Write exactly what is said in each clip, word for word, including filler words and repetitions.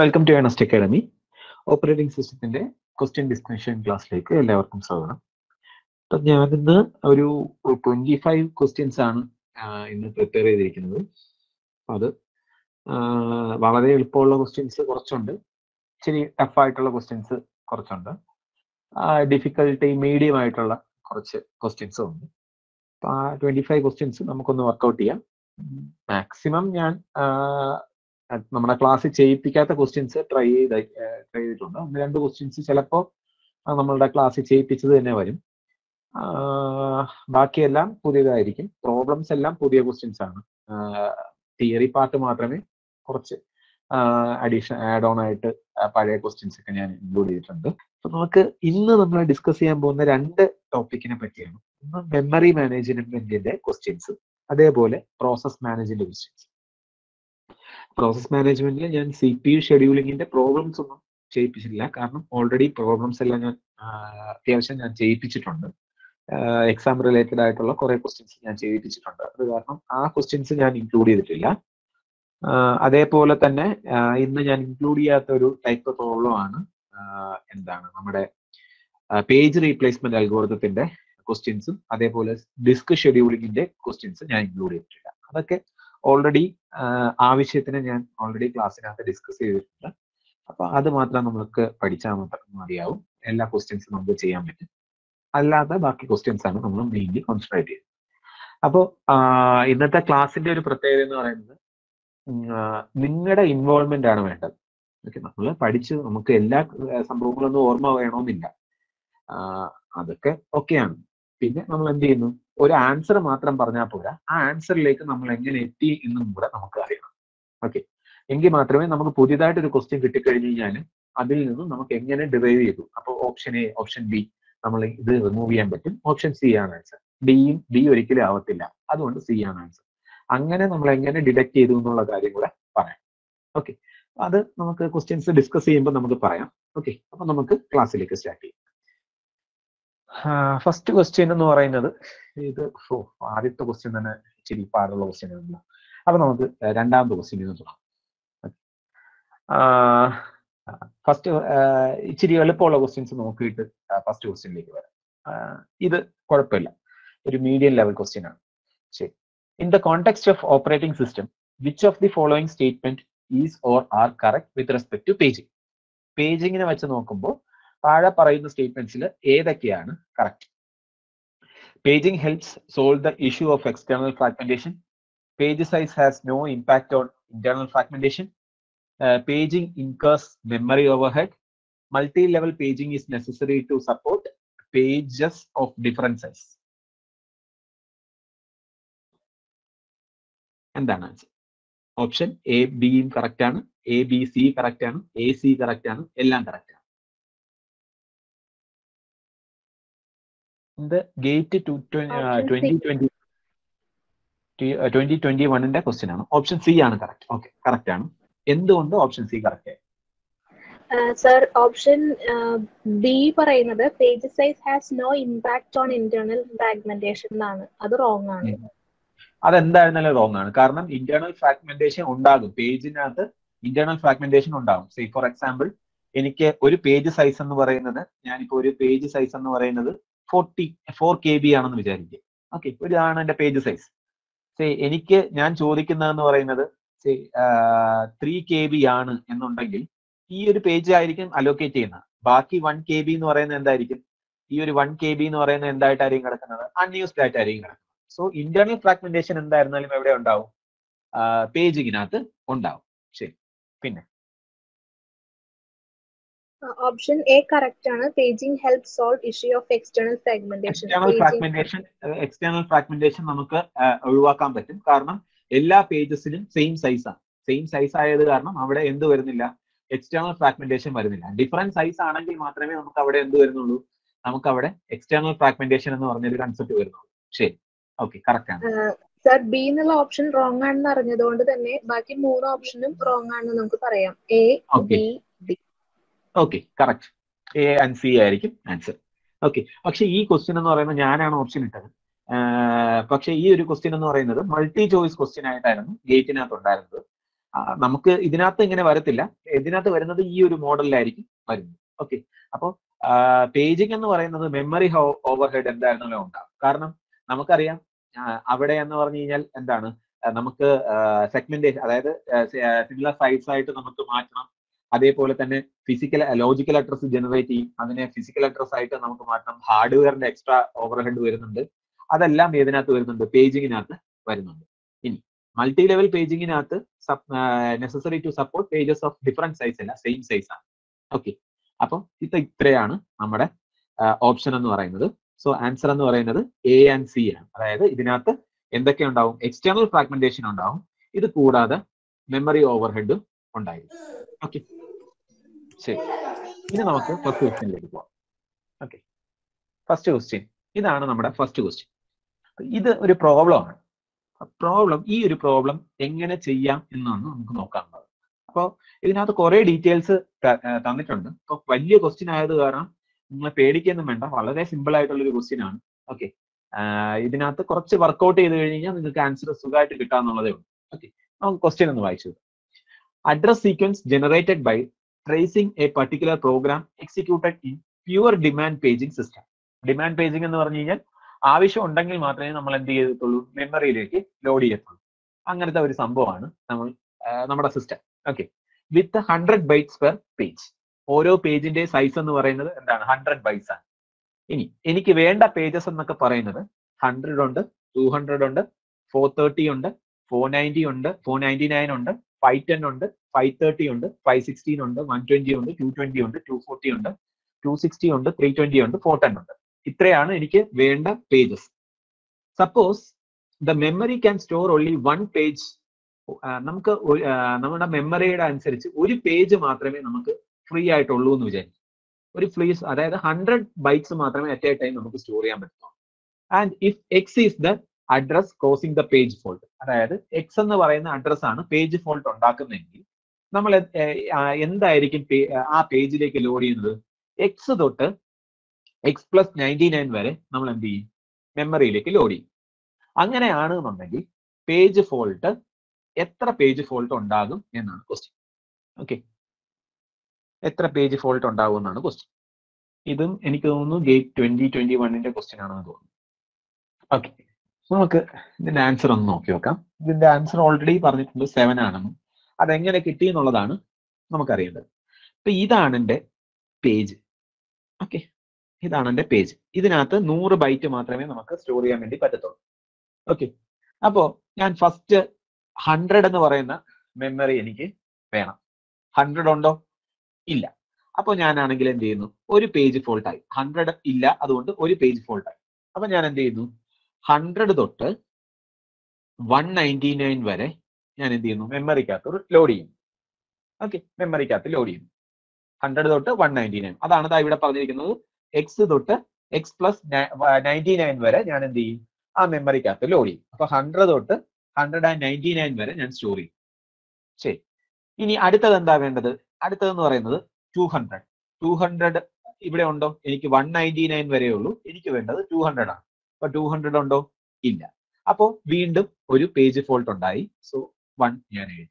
Welcome to Anast Academy. Operating systemത്തിന്റെ question discussion ക്ലാസ്സിലേക്ക് എല്ലാവർക്കും സ്വാഗതം. അപ്പോൾ ഞാൻ ഇന്ന് ഒരു twenty-five questions ആണ് ഇന്ന് പ്രിപ്പയർ ചെയ്തിരിക്കുന്നത്. അത് വളരെ എളുപ്പമുള്ള questions കുറച്ചുണ്ട്, ഇച്ചിരി ടഫ് ആയിട്ടുള്ള questions കുറച്ചുണ്ട്, ഡിഫിക്കൽട്ടി മീഡിയം ആയിട്ടുള്ള കുറച്ച് ക്വസ്റ്റ്യൻസും ഉണ്ട്. അപ്പോൾ ആ ട്വന്റി ഫൈവ് ക്വസ്റ്റ്യൻസ് നമുക്കൊന്ന് വർക്കൗട്ട് ചെയ്യാം. മാക്സിമം ഞാൻ നമ്മുടെ ക്ലാസ്സിൽ ചെയ്യിപ്പിക്കാത്ത ക്വസ്റ്റ്യൻസ് ട്രൈ ചെയ്ത് ട്രൈ ചെയ്തിട്ടുണ്ട്. ഒന്ന് രണ്ട് ക്വസ്റ്റ്യൻസ് ചിലപ്പോൾ നമ്മളുടെ ക്ലാസ്സിൽ ചെയ്യിപ്പിച്ചത് തന്നെ വരും, ബാക്കിയെല്ലാം പുതിയതായിരിക്കും. പ്രോബ്ലംസ് എല്ലാം പുതിയ ക്വസ്റ്റ്യൻസ് ആണ്. തിയറി പാർട്ട് മാത്രമേ കുറച്ച് അഡീഷൻ ആഡ് ഓൺ ആയിട്ട് പഴയ ക്വസ്റ്റ്യൻസ് ഒക്കെ ഞാൻ ഇൻക്ലൂഡ് ചെയ്തിട്ടുണ്ട്. അപ്പോൾ നമുക്ക് ഇന്ന് നമ്മൾ ഡിസ്കസ് ചെയ്യാൻ പോകുന്ന രണ്ട് ടോപ്പിക്കിനെ പറ്റിയാണ്. ഒന്ന് മെമ്മറി മാനേജ്മെന്റിന്റെ ക്വസ്റ്റ്യൻസ്, അതേപോലെ പ്രോസസ് മാനേജിന്റെ ക്വസ്റ്റ്യൻസ്. പ്രോസസ് മാനേജ്മെന്റിൽ ഞാൻ സി പി യു ഷെഡ്യൂളിങ്ങിന്റെ പ്രോബ്ലംസ് ഒന്നും ചെയ്യിപ്പിച്ചിട്ടില്ല, കാരണം ഓൾറെഡി പ്രോബ്ലംസ് എല്ലാം ഞാൻ അത്യാവശ്യം ഞാൻ ചെയ്യിപ്പിച്ചിട്ടുണ്ട്. എക്സാം റിലേറ്റഡ് ആയിട്ടുള്ള കുറെ ക്വസ്റ്റ്യൻസ് ഞാൻ ചെയ്യിപ്പിച്ചിട്ടുണ്ട്, അത് കാരണം ആ ക്വസ്റ്റ്യൻസ് ഞാൻ ഇൻക്ലൂഡ് ചെയ്തിട്ടില്ല. അതേപോലെ തന്നെ ഇന്ന് ഞാൻ ഇൻക്ലൂഡ് ചെയ്യാത്ത ഒരു ടൈപ്പ് പ്രോബ്ലം ആണ് എന്താണ് നമ്മുടെ പേജ് റീപ്ലേസ്മെന്റ് അൽഗോരിതത്തിന്റെ ക്വസ്റ്റ്യൻസും അതേപോലെ ഡിസ്ക് ഷെഡ്യൂളിങ്ങിന്റെ ക്വസ്റ്റ്യൻസും ഞാൻ ഇൻക്ലൂഡ് ചെയ്തിട്ടില്ല. അതൊക്കെ ഓൾറെഡി ആവശ്യത്തിന് ഞാൻ ഓൾറെഡി ക്ലാസ്സിനകത്ത് ഡിസ്കസ് ചെയ്തിട്ടുണ്ട്. അപ്പൊ അത് മാത്രം നമുക്ക് പഠിച്ചാൽ മാത്രം മതിയാവും, എല്ലാ ക്വസ്റ്റ്യൻസും നമുക്ക് ചെയ്യാൻ പറ്റും. അല്ലാത്ത ബാക്കി ക്വസ്റ്റ്യൻസ് ആണ് നമ്മൾ മെയിൻലി കോൺസെൻട്രേറ്റ് ചെയ്തത്. അപ്പോൾ ഇന്നത്തെ ക്ലാസ്സിന്റെ ഒരു പ്രത്യേകത എന്ന് പറയുന്നത് നിങ്ങളുടെ ഇൻവോൾവ്മെന്റ് ആണ് വേണ്ടത്. ഓക്കെ, നമ്മൾ പഠിച്ച് നമുക്ക് എല്ലാ സംഭവങ്ങളൊന്നും ഓർമ്മ വേണമെന്നില്ല, അതൊക്കെ ഓക്കെയാണ്. പിന്നെ നമ്മൾ എന്ത് ചെയ്യുന്നു, ഒരു ആൻസർ മാത്രം പറഞ്ഞാൽ പോരാ, ആ ആൻസറിലേക്ക് നമ്മൾ എങ്ങനെ എത്തി എന്നും കൂടെ നമുക്ക് അറിയണം. ഓക്കെ, എങ്കിൽ മാത്രമേ നമുക്ക് പുതിയതായിട്ടൊരു ക്വസ്റ്റ്യൻ കിട്ടിക്കഴിഞ്ഞു കഴിഞ്ഞാൽ അതിൽ നിന്നും നമുക്ക് എങ്ങനെ ഡിറൈവ് ചെയ്തു, അപ്പോൾ ഓപ്ഷൻ എ ഓപ്ഷൻ ബി നമ്മൾ ഇത് റിമൂവ് ചെയ്യാൻ പറ്റും, ഓപ്ഷൻ സി ആണ് ആൻസർ, ഡിയും ബി ഒരിക്കലും ആവത്തില്ല, അതുകൊണ്ട് സി ആണ് ആൻസർ, അങ്ങനെ നമ്മൾ എങ്ങനെ ഡിഡക്ട് ചെയ്തു എന്നുള്ള കാര്യം കൂടെ പറയാം. ഓക്കെ, അത് നമുക്ക് ക്വസ്റ്റ്യൻസ് ഡിസ്കസ് ചെയ്യുമ്പോൾ നമുക്ക് പറയാം. ഓക്കെ, അപ്പൊ നമുക്ക് ക്ലാസ്സിലേക്ക് സ്റ്റാർട്ട് ചെയ്യാം. ഫസ്റ്റ് ക്വസ്റ്റ്യൻ എന്ന് പറയുന്നത് ഇത് ഓ ആദ്യത്തെ ക്വസ്റ്റ്യൻ തന്നെ ഇച്ചിരി പാടുള്ള ക്വസ്റ്റ്യൻ ആണല്ലോ. അപ്പൊ നമുക്ക് രണ്ടാമത്തെ ക്വസ്റ്റ്യൻ തുടങ്ങാം. ഫസ്റ്റ് ഇച്ചിരി എളുപ്പമുള്ള ക്വസ്റ്റ്യൻസ് നോക്കിയിട്ട് ഫസ്റ്റ് ക്വസ്റ്റ്യനിലേക്ക് വരാം. ഇത് കുഴപ്പമില്ല, ഒരു മീഡിയം ലെവൽ ക്വസ്റ്റ്യൻ ആണ്. ശരി, in the context of operating system which of the following statement is or are correct with respect to paging? പേജിങ്ങിനെ വെച്ച് നോക്കുമ്പോൾ താഴെ പറയുന്ന സ്റ്റേറ്റ്മെന്റ്സിൽ ഏതൊക്കെയാണ് correct? Paging helps solve the issue of external fragmentation. Page size has no impact on internal fragmentation. Paging incurs memory overhead. Multi level paging is necessary to support pages of different size. എന്താണ് answer? Option A ബിയും correct ആണ്, A B C correct ആണ്, A C correct ആണ്, എല്ലാം correct ആണ്. GATE twenty twenty വണ്ണിന്റെ question ആണ്. Option C ആണ് കറക്റ്റ്. ഓക്കെ, കറക്റ്റ് ആണ്. എന്തുകൊണ്ട് option C correct? Sir, option B പറയുന്നത് page size has no impact on internal fragmentation എന്നാണ്, അത് റോങ് ആണ്. അതെന്തായിരുന്നാലും റോങ് ആണ്, കാരണം ഇന്റേണൽ ഫ്രാഗ്മെന്റേഷൻ ഉണ്ടാകും, പേജിനകത്ത് ഇന്റേണൽ ഫ്രാഗ്മെന്റേഷൻ ഉണ്ടാകും. സേ ഫോർ എക്സാമ്പിൾ, എനിക്ക് ഒരു പേജ് സൈസ് എന്ന് പറയുന്നത്, ഞാനിപ്പോ ഒരു പേജ് സൈസ് എന്ന് പറയുന്നത് ഫോർട്ടി ഫോർ കെ ബി ആണെന്ന് വിചാരിക്കുക. ഓക്കെ, ഇതാണ് എന്റെ പേജ് സൈസ്. സേ എനിക്ക് ഞാൻ ചോദിക്കുന്നതെന്ന് പറയുന്നത് ത്രീ കെ ബി ആണ് എന്നുണ്ടെങ്കിൽ ഈ ഒരു പേജ് ആയിരിക്കും അലോക്കേറ്റ് ചെയ്യുന്നത്. ബാക്കി വൺ കെ ബി എന്ന് പറയുന്നത് എന്തായിരിക്കും? ഈ ഒരു വൺ കെ ബി എന്ന് പറയുന്നത് എന്തായിട്ടായിരിക്കും കിടക്കുന്നത്? അൺയൂസ്ഡ് ആയിട്ടായിരിക്കും കിടക്കുന്നത്. സോ ഇന്റേണൽ ഫ്രാഗ്മെന്റേഷൻ എന്തായിരുന്നാലും എവിടെ ഉണ്ടാവും? പേജിനകത്ത് ഉണ്ടാവും. ശരി, പിന്നെ ഓപ്ഷൻ എ കറക്റ്റ് ആണ്. Paging help solve issue of external fragmentation. Fragmentation external fragmentation നമുക്ക് ഒഴിവാക്കാൻ പറ്റും, കാരണം എല്ലാ പേജസിലും സെയിം സൈസ് ആണ്. സെയിം സൈസ് ആയത് കാരണം അവിടെ എന്ത് വരുന്നില്ല? എക്സ്റ്റേണൽ ഫ്രാഗ്മെന്റേഷൻ വരുന്നില്ല. ഡിഫറെന്റ് സൈസ് ആണെങ്കിൽ മാത്രമേ നമുക്ക് അവിടെ എന്ത് വരുന്നുള്ളൂ? നമുക്ക് അവിടെ എക്സ്റ്റേണൽ ഫ്രാഗ്മെന്റേഷൻ എന്ന് പറഞ്ഞൊരു കൺസെപ്റ്റ് വരുന്നുള്ളൂ. ശരി, ഓക്കെ, കറക്റ്റ് ആണ് സർ. ബി എന്നുള്ള ഓപ്ഷൻ റോങ് ആണെന്ന് അറിഞ്ഞതുകൊണ്ട് തന്നെ ബാക്കി മൂന്ന് ഓപ്ഷനും റോങ് ആണെന്ന് നമുക്ക് പറയാം. A, B, D. Okay, correct. A and C ആയിരിക്കും ആൻസർ. ഓക്കെ, പക്ഷെ ഈ ക്വസ്റ്റ്യൻ എന്ന് പറയുന്നത് ഞാനാണ് ഓപ്ഷൻ ഇട്ടത്. പക്ഷെ ഈ ഒരു ക്വസ്റ്റ്യൻ എന്ന് പറയുന്നത് മൾട്ടി ചോയ്സ് ക്വസ്റ്റ്യൻ ആയിട്ടായിരുന്നു ഗേറ്റിനകത്ത് ഉണ്ടായിരുന്നത്. നമുക്ക് ഇതിനകത്ത് ഇങ്ങനെ വരത്തില്ല, ഇതിനകത്ത് വരുന്നത് ഈ ഒരു മോഡലിലായിരിക്കും വരുന്നത്. ഓക്കെ, അപ്പോൾ പേജിംഗ് എന്ന് പറയുന്നത് മെമ്മറി ഓവർഹെഡ് എന്തായിരുന്നാലും ഉണ്ടാകും. കാരണം നമുക്കറിയാം അവിടെ എന്ന് പറഞ്ഞു കഴിഞ്ഞാൽ എന്താണ്, നമുക്ക് സെഗ്മെന്റേഷൻ, അതായത് സിമിലർ സൈസ് ആയിട്ട് നമുക്ക് മാറ്റണം, അതേപോലെ തന്നെ ഫിസിക്കൽ ലോജിക്കൽ അഡ്രസ് ജനറേറ്റ് ചെയ്യും, അതിനെ ഫിസിക്കൽ അഡ്രസ് ആയിട്ട് നമുക്ക് മാറ്റണം. ഹാർഡ്വെയറിന്റെ എക്സ്ട്രാ ഓവർഹെഡ് വരുന്നുണ്ട്, അതെല്ലാം ഏതിനകത്ത് വരുന്നുണ്ട്, പേജിങ്ങിനകത്ത് വരുന്നുണ്ട്. ഇനി മൾട്ടി ലെവൽ പേജിങ്ങിനകത്ത് necessary to support pages of different size അല്ല, സെയിം സൈസ് ആണ്. ഓക്കെ, അപ്പം ഇത് ഇത്രയാണ് നമ്മുടെ ഓപ്ഷൻ എന്ന് പറയുന്നത്. സോ ആൻസർ എന്ന് പറയുന്നത് എ ആൻഡ് സി ആണ്. അതായത് ഇതിനകത്ത് എന്തൊക്കെ ഉണ്ടാവും, എക്സ്റ്റേണൽ ഫ്രാഗ്മെന്റേഷൻ ഉണ്ടാവും, ഇത് കൂടാതെ മെമ്മറി ഓവർഹെഡും ഉണ്ടായിരുന്നു. ഓക്കെ, ശരി, ഇനി നമുക്ക് ഫസ്റ്റ് ക്വസ്റ്റ്യനിലേക്ക് പോവാം. ഓക്കെ, ഫസ്റ്റ് ക്വസ്റ്റ്യൻ, ഇതാണ് നമ്മുടെ ഫസ്റ്റ് ക്വസ്റ്റ്യൻ. ഇത് ഒരു പ്രോബ്ലം ആണ്. പ്രോബ്ലം, ഈ ഒരു പ്രോബ്ലം എങ്ങനെ ചെയ്യാം എന്നാണ് നമുക്ക് നോക്കാനുള്ളത്. അപ്പോൾ ഇതിനകത്ത് കുറെ ഡീറ്റെയിൽസ് തന്നിട്ടുണ്ട്. അപ്പോൾ വലിയ ക്വസ്റ്റ്യൻ ആയത് കാരണം നിങ്ങളെ പേടിക്കൊന്നും വേണ്ട, വളരെ സിമ്പിൾ ആയിട്ടുള്ളൊരു ക്വസ്റ്റ്യൻ ആണ്. ഓക്കെ, ഇതിനകത്ത് കുറച്ച് വർക്കൗട്ട് ചെയ്ത് കഴിഞ്ഞാൽ നിങ്ങൾക്ക് ആൻസർ സുഖമായിട്ട് കിട്ടാന്നുള്ളതേ ഉള്ളൂ. ഓക്കെ, നമുക്ക് ക്വസ്റ്റ്യൻ ഒന്ന് വായിച്ചു. Address sequence generated by tracing a particular program executed in pure demand paging system. Demand paging എന്ന് പറഞ്ഞു കഴിഞ്ഞാൽ ആവശ്യം ഉണ്ടെങ്കിൽ മാത്രമേ നമ്മൾ എന്ത് ചെയ്തിട്ടുള്ളൂ, മെമ്മറിയിലേക്ക് ലോഡ് ചെയ്യത്തുള്ളൂ. അങ്ങനത്തെ ഒരു സംഭവമാണ് നമ്മൾ നമ്മുടെ system. Okay, with hundred bytes per page. ഓരോ പേജിന്റെ സൈസ് എന്ന് പറയുന്നത് എന്താണ്, ഹൺഡ്രഡ് ബൈറ്റ്സ് ആണ്. ഇനി എനിക്ക് വേണ്ട പേജസ് എന്നൊക്കെ പറയുന്നത് ഹൺഡ്രഡ് ഉണ്ട്, ടു ഹൺഡ്രഡ് ഉണ്ട്, ഫോർ തേർട്ടി ഉണ്ട്, ഫോർ നയൻറ്റി ഉണ്ട്, ഫോർ നയൻറ്റി നയൻ ഉണ്ട്, ഫൈവ് ടെൻ ഉണ്ട്, ഫൈവ് തേർട്ടി ഉണ്ട്, ഫൈവ് സിക്സ്റ്റീൻ ഉണ്ട്, വൺ ട്വന്റി ഉണ്ട്, ടു ട്വന്റി ഉണ്ട്, ടു ഫോർട്ടി ഉണ്ട്, ടു സിക്സ്റ്റി ഉണ്ട്, ത്രീ ട്വന്റി ഉണ്ട്, ഫോർ ടെൻ ഉണ്ട്. ഇത്രയാണ് എനിക്ക് വേണ്ട pages. Suppose the memory can store only one page. നമുക്ക് നമ്മുടെ മെമ്മറിയുടെ അനുസരിച്ച് ഒരു പേജ് മാത്രമേ നമുക്ക് ഫ്രീ ആയിട്ടുള്ളൂ എന്ന് വിചാരിക്കും. ഒരു ഫ്രീസ്, അതായത് ഹൺഡ്രഡ് ബൈറ്റ്സ് മാത്രമേ അറ്റ് എ ടൈം നമുക്ക് സ്റ്റോർ ചെയ്യാൻ പറ്റുള്ളൂ. And if X is the address causing the page fault, അതായത് എക്സ് എന്ന് പറയുന്ന അഡ്രസ് ആണ് പേജ് ഫോൾട്ട് ഉണ്ടാക്കുന്നതെങ്കിൽ നമ്മൾ എന്തായിരിക്കും ആ പേജിലേക്ക് ലോഡ് ചെയ്യുന്നത്, എക്സ് തൊട്ട് എക്സ് പ്ലസ് നയൻറ്റി നയൻ വരെ നമ്മൾ എന്ത് ചെയ്യും, മെമ്മറിയിലേക്ക് ലോഡ് ചെയ്യും. അങ്ങനെയാണ് എന്നുണ്ടെങ്കിൽ പേജ് ഫോൾട്ട്, എത്ര പേജ് ഫോൾട്ട് ഉണ്ടാകും എന്നാണ് ക്വസ്റ്റ്യൻ. ഓക്കെ, എത്ര പേജ് ഫോൾട്ട് ഉണ്ടാകും എന്നാണ് ക്വസ്റ്റ്യൻ. ഇതും എനിക്ക് തോന്നുന്നു ഗേറ്റ് ട്വന്റി ട്വന്റി വണ്ണിന്റെ ക്വസ്റ്റ്യൻ ആണെന്ന് തോന്നുന്നു. ഓക്കെ, നമുക്ക് ഇതിന്റെ ആൻസർ ഒന്ന് നോക്കി നോക്കാം. ഇതിന്റെ ആൻസർ ഓൾറെഡി പറഞ്ഞിട്ടുണ്ട്, സെവൻ ആണെന്ന്. അതെങ്ങനെ കിട്ടി എന്നുള്ളതാണ് നമുക്കറിയേണ്ടത്. ഇപ്പൊ ഇതാണ് എൻ്റെ പേജ്. ഓക്കെ, ഇതാണ് എൻ്റെ പേജ്. ഇതിനകത്ത് നൂറ് ബൈറ്റ് മാത്രമേ നമുക്ക് സ്റ്റോർ ചെയ്യാൻ വേണ്ടി പറ്റത്തുള്ളൂ. ഓക്കെ, അപ്പോൾ ഞാൻ ഫസ്റ്റ് ഹൺഡ്രഡ് എന്ന് പറയുന്ന മെമ്മറി എനിക്ക് വേണം. ഹൺഡ്രഡ് ഉണ്ടോ? ഇല്ല. അപ്പോൾ ഞാനാണെങ്കിൽ എന്ത് ചെയ്യുന്നു, ഒരു പേജ് ഫോൾട്ടായി. ഹൺഡ്രഡ് ഇല്ല, അതുകൊണ്ട് ഒരു പേജ് ഫോൾട്ടായി. അപ്പൊ ഞാൻ എന്ത് ചെയ്യുന്നു, ഹൺഡ്രഡ് തൊട്ട് വൺ നയൻറ്റി നയൻ വരെ ഞാൻ എന്ത് ചെയ്യുന്നു, മെമ്മറിക്കകത്ത് ലോഡ് ചെയ്യും. ഓക്കെ, മെമ്മറിക്കകത്ത് ലോഡ് ചെയ്യും. ഹൺഡ്രഡ് തൊട്ട് വൺ നയൻറ്റി നയൻ അതാണ് ദാ ഇവിടെ പറഞ്ഞിരിക്കുന്നത്. എക്സ് തൊട്ട് എക്സ് പ്ലസ് നയൻറ്റി നയൻ വരെ ഞാൻ എന്ത് ചെയ്യും, ആ മെമ്മറിക്കകത്ത് ലോഡ് ചെയ്യും. അപ്പൊ ഹൺഡ്രഡ് തൊട്ട് ഹൺഡ്രഡ് ആൻഡ് നയൻറ്റി നയൻ വരെ ഞാൻ സ്റ്റോർ ചെയ്യും. ശരി, ഇനി അടുത്തത് എന്താ വേണ്ടത്? അടുത്തതെന്ന് പറയുന്നത് ടു ഹൺഡ്രഡ്. ടു ഹൺഡ്രഡ് ഇവിടെ ഉണ്ടോ? എനിക്ക് വൺ നയൻറ്റി നയൻ വരെ ഉള്ളൂ. എനിക്ക് വേണ്ടത് ടു ഹൺഡ്രഡ് ആണ്. അപ്പൊ ടു ഹൺഡ്രഡ് ഉണ്ടോ? ഇല്ല. അപ്പോൾ വീണ്ടും ഒരു പേജ് ഫോൾട്ട് ഉണ്ടായി. സോ വൺ ഞാൻ എഴുതി.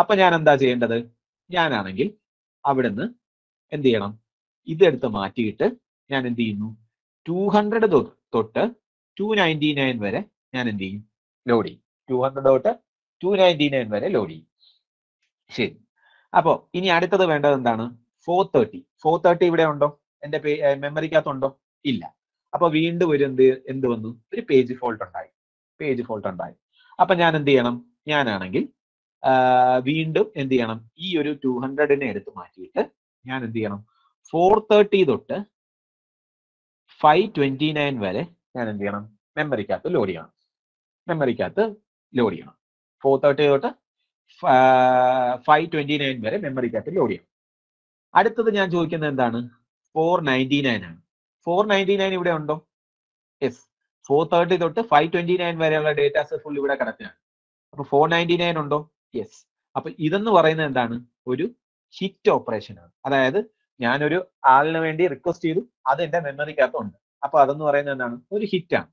അപ്പൊ ഞാൻ എന്താ ചെയ്യേണ്ടത്? ഞാനാണെങ്കിൽ അവിടുന്ന് എന്ത് ചെയ്യണം, ഇതെടുത്ത് മാറ്റിയിട്ട് ഞാൻ എന്ത് ചെയ്യുന്നു, ടു ഹൺഡ്രഡ് തൊട്ട് ടു നയൻറ്റി നയൻ വരെ ഞാൻ എന്ത് ചെയ്യും, ലോഡ് ചെയ്യും. ടു ഹൺഡ്രഡ് തൊട്ട് ടു നയൻറ്റി നയൻ വരെ ലോഡ് ചെയ്യും. ശരി, അപ്പോൾ ഇനി അടുത്തത് വേണ്ടത് എന്താണ്, ഫോർ തേർട്ടി. ഫോർ തേർട്ടി ഇവിടെ ഉണ്ടോ? എൻ്റെ മെമ്മറിക്കകത്തുണ്ടോ? ഇല്ല. അപ്പൊ വീണ്ടും ഒരു എന്ത് എന്ത് വന്നു, ഒരു പേജ് ഫോൾട്ട് ഉണ്ടായി. പേജ് ഫോൾട്ട് ഉണ്ടായി. അപ്പൊ ഞാൻ എന്ത് ചെയ്യണം, ഞാനാണെങ്കിൽ വീണ്ടും എന്ത് ചെയ്യണം, ഈ ഒരു ടു ഹൺഡ്രഡിനെ എടുത്ത് മാറ്റിയിട്ട് ഞാൻ എന്ത് ചെയ്യണം, ഫോർ തേർട്ടി തൊട്ട് ഫൈവ് ട്വന്റി നയൻ വരെ ഞാൻ എന്ത് ചെയ്യണം, മെമ്മറിക്കകത്ത് ലോഡ് ചെയ്യണം. മെമ്മറിക്കകത്ത് ലോഡ് ചെയ്യണം. ഫോർ തേർട്ടി തൊട്ട് ഫൈവ് ട്വന്റി നയൻ വരെ മെമ്മറിക്കകത്ത് ലോഡ് ചെയ്യണം. അടുത്തത് ഞാൻ ചോദിക്കുന്നത് എന്താണ്, ഫോർ നയൻറ്റി നയൻ ആണ്. ഫോർ നയൻറ്റി നയൻ ഇവിടെ ഉണ്ടോ? യെസ്. ഫോർ തേർട്ടി തൊട്ട് ഫൈവ് ട്വന്റി നയൻ വരെയുള്ള ഡേറ്റാസ് ഫുൾ ഇവിടെ കിടക്കുകയാണ്. അപ്പൊ ഫോർ നയൻറ്റി നയൻ ഉണ്ടോ? യെസ്. അപ്പൊ ഇതെന്ന് പറയുന്നത് എന്താണ്, ഒരു ഹിറ്റ് ഓപ്പറേഷൻ ആണ്. അതായത് ഞാനൊരു ആളിന് വേണ്ടി റിക്വസ്റ്റ് ചെയ്തു, അത് എന്റെ മെമ്മറിക്കകത്തുണ്ട്. അപ്പൊ അതെന്ന് പറയുന്നത് എന്താണ്, ഒരു ഹിറ്റ് ആണ്.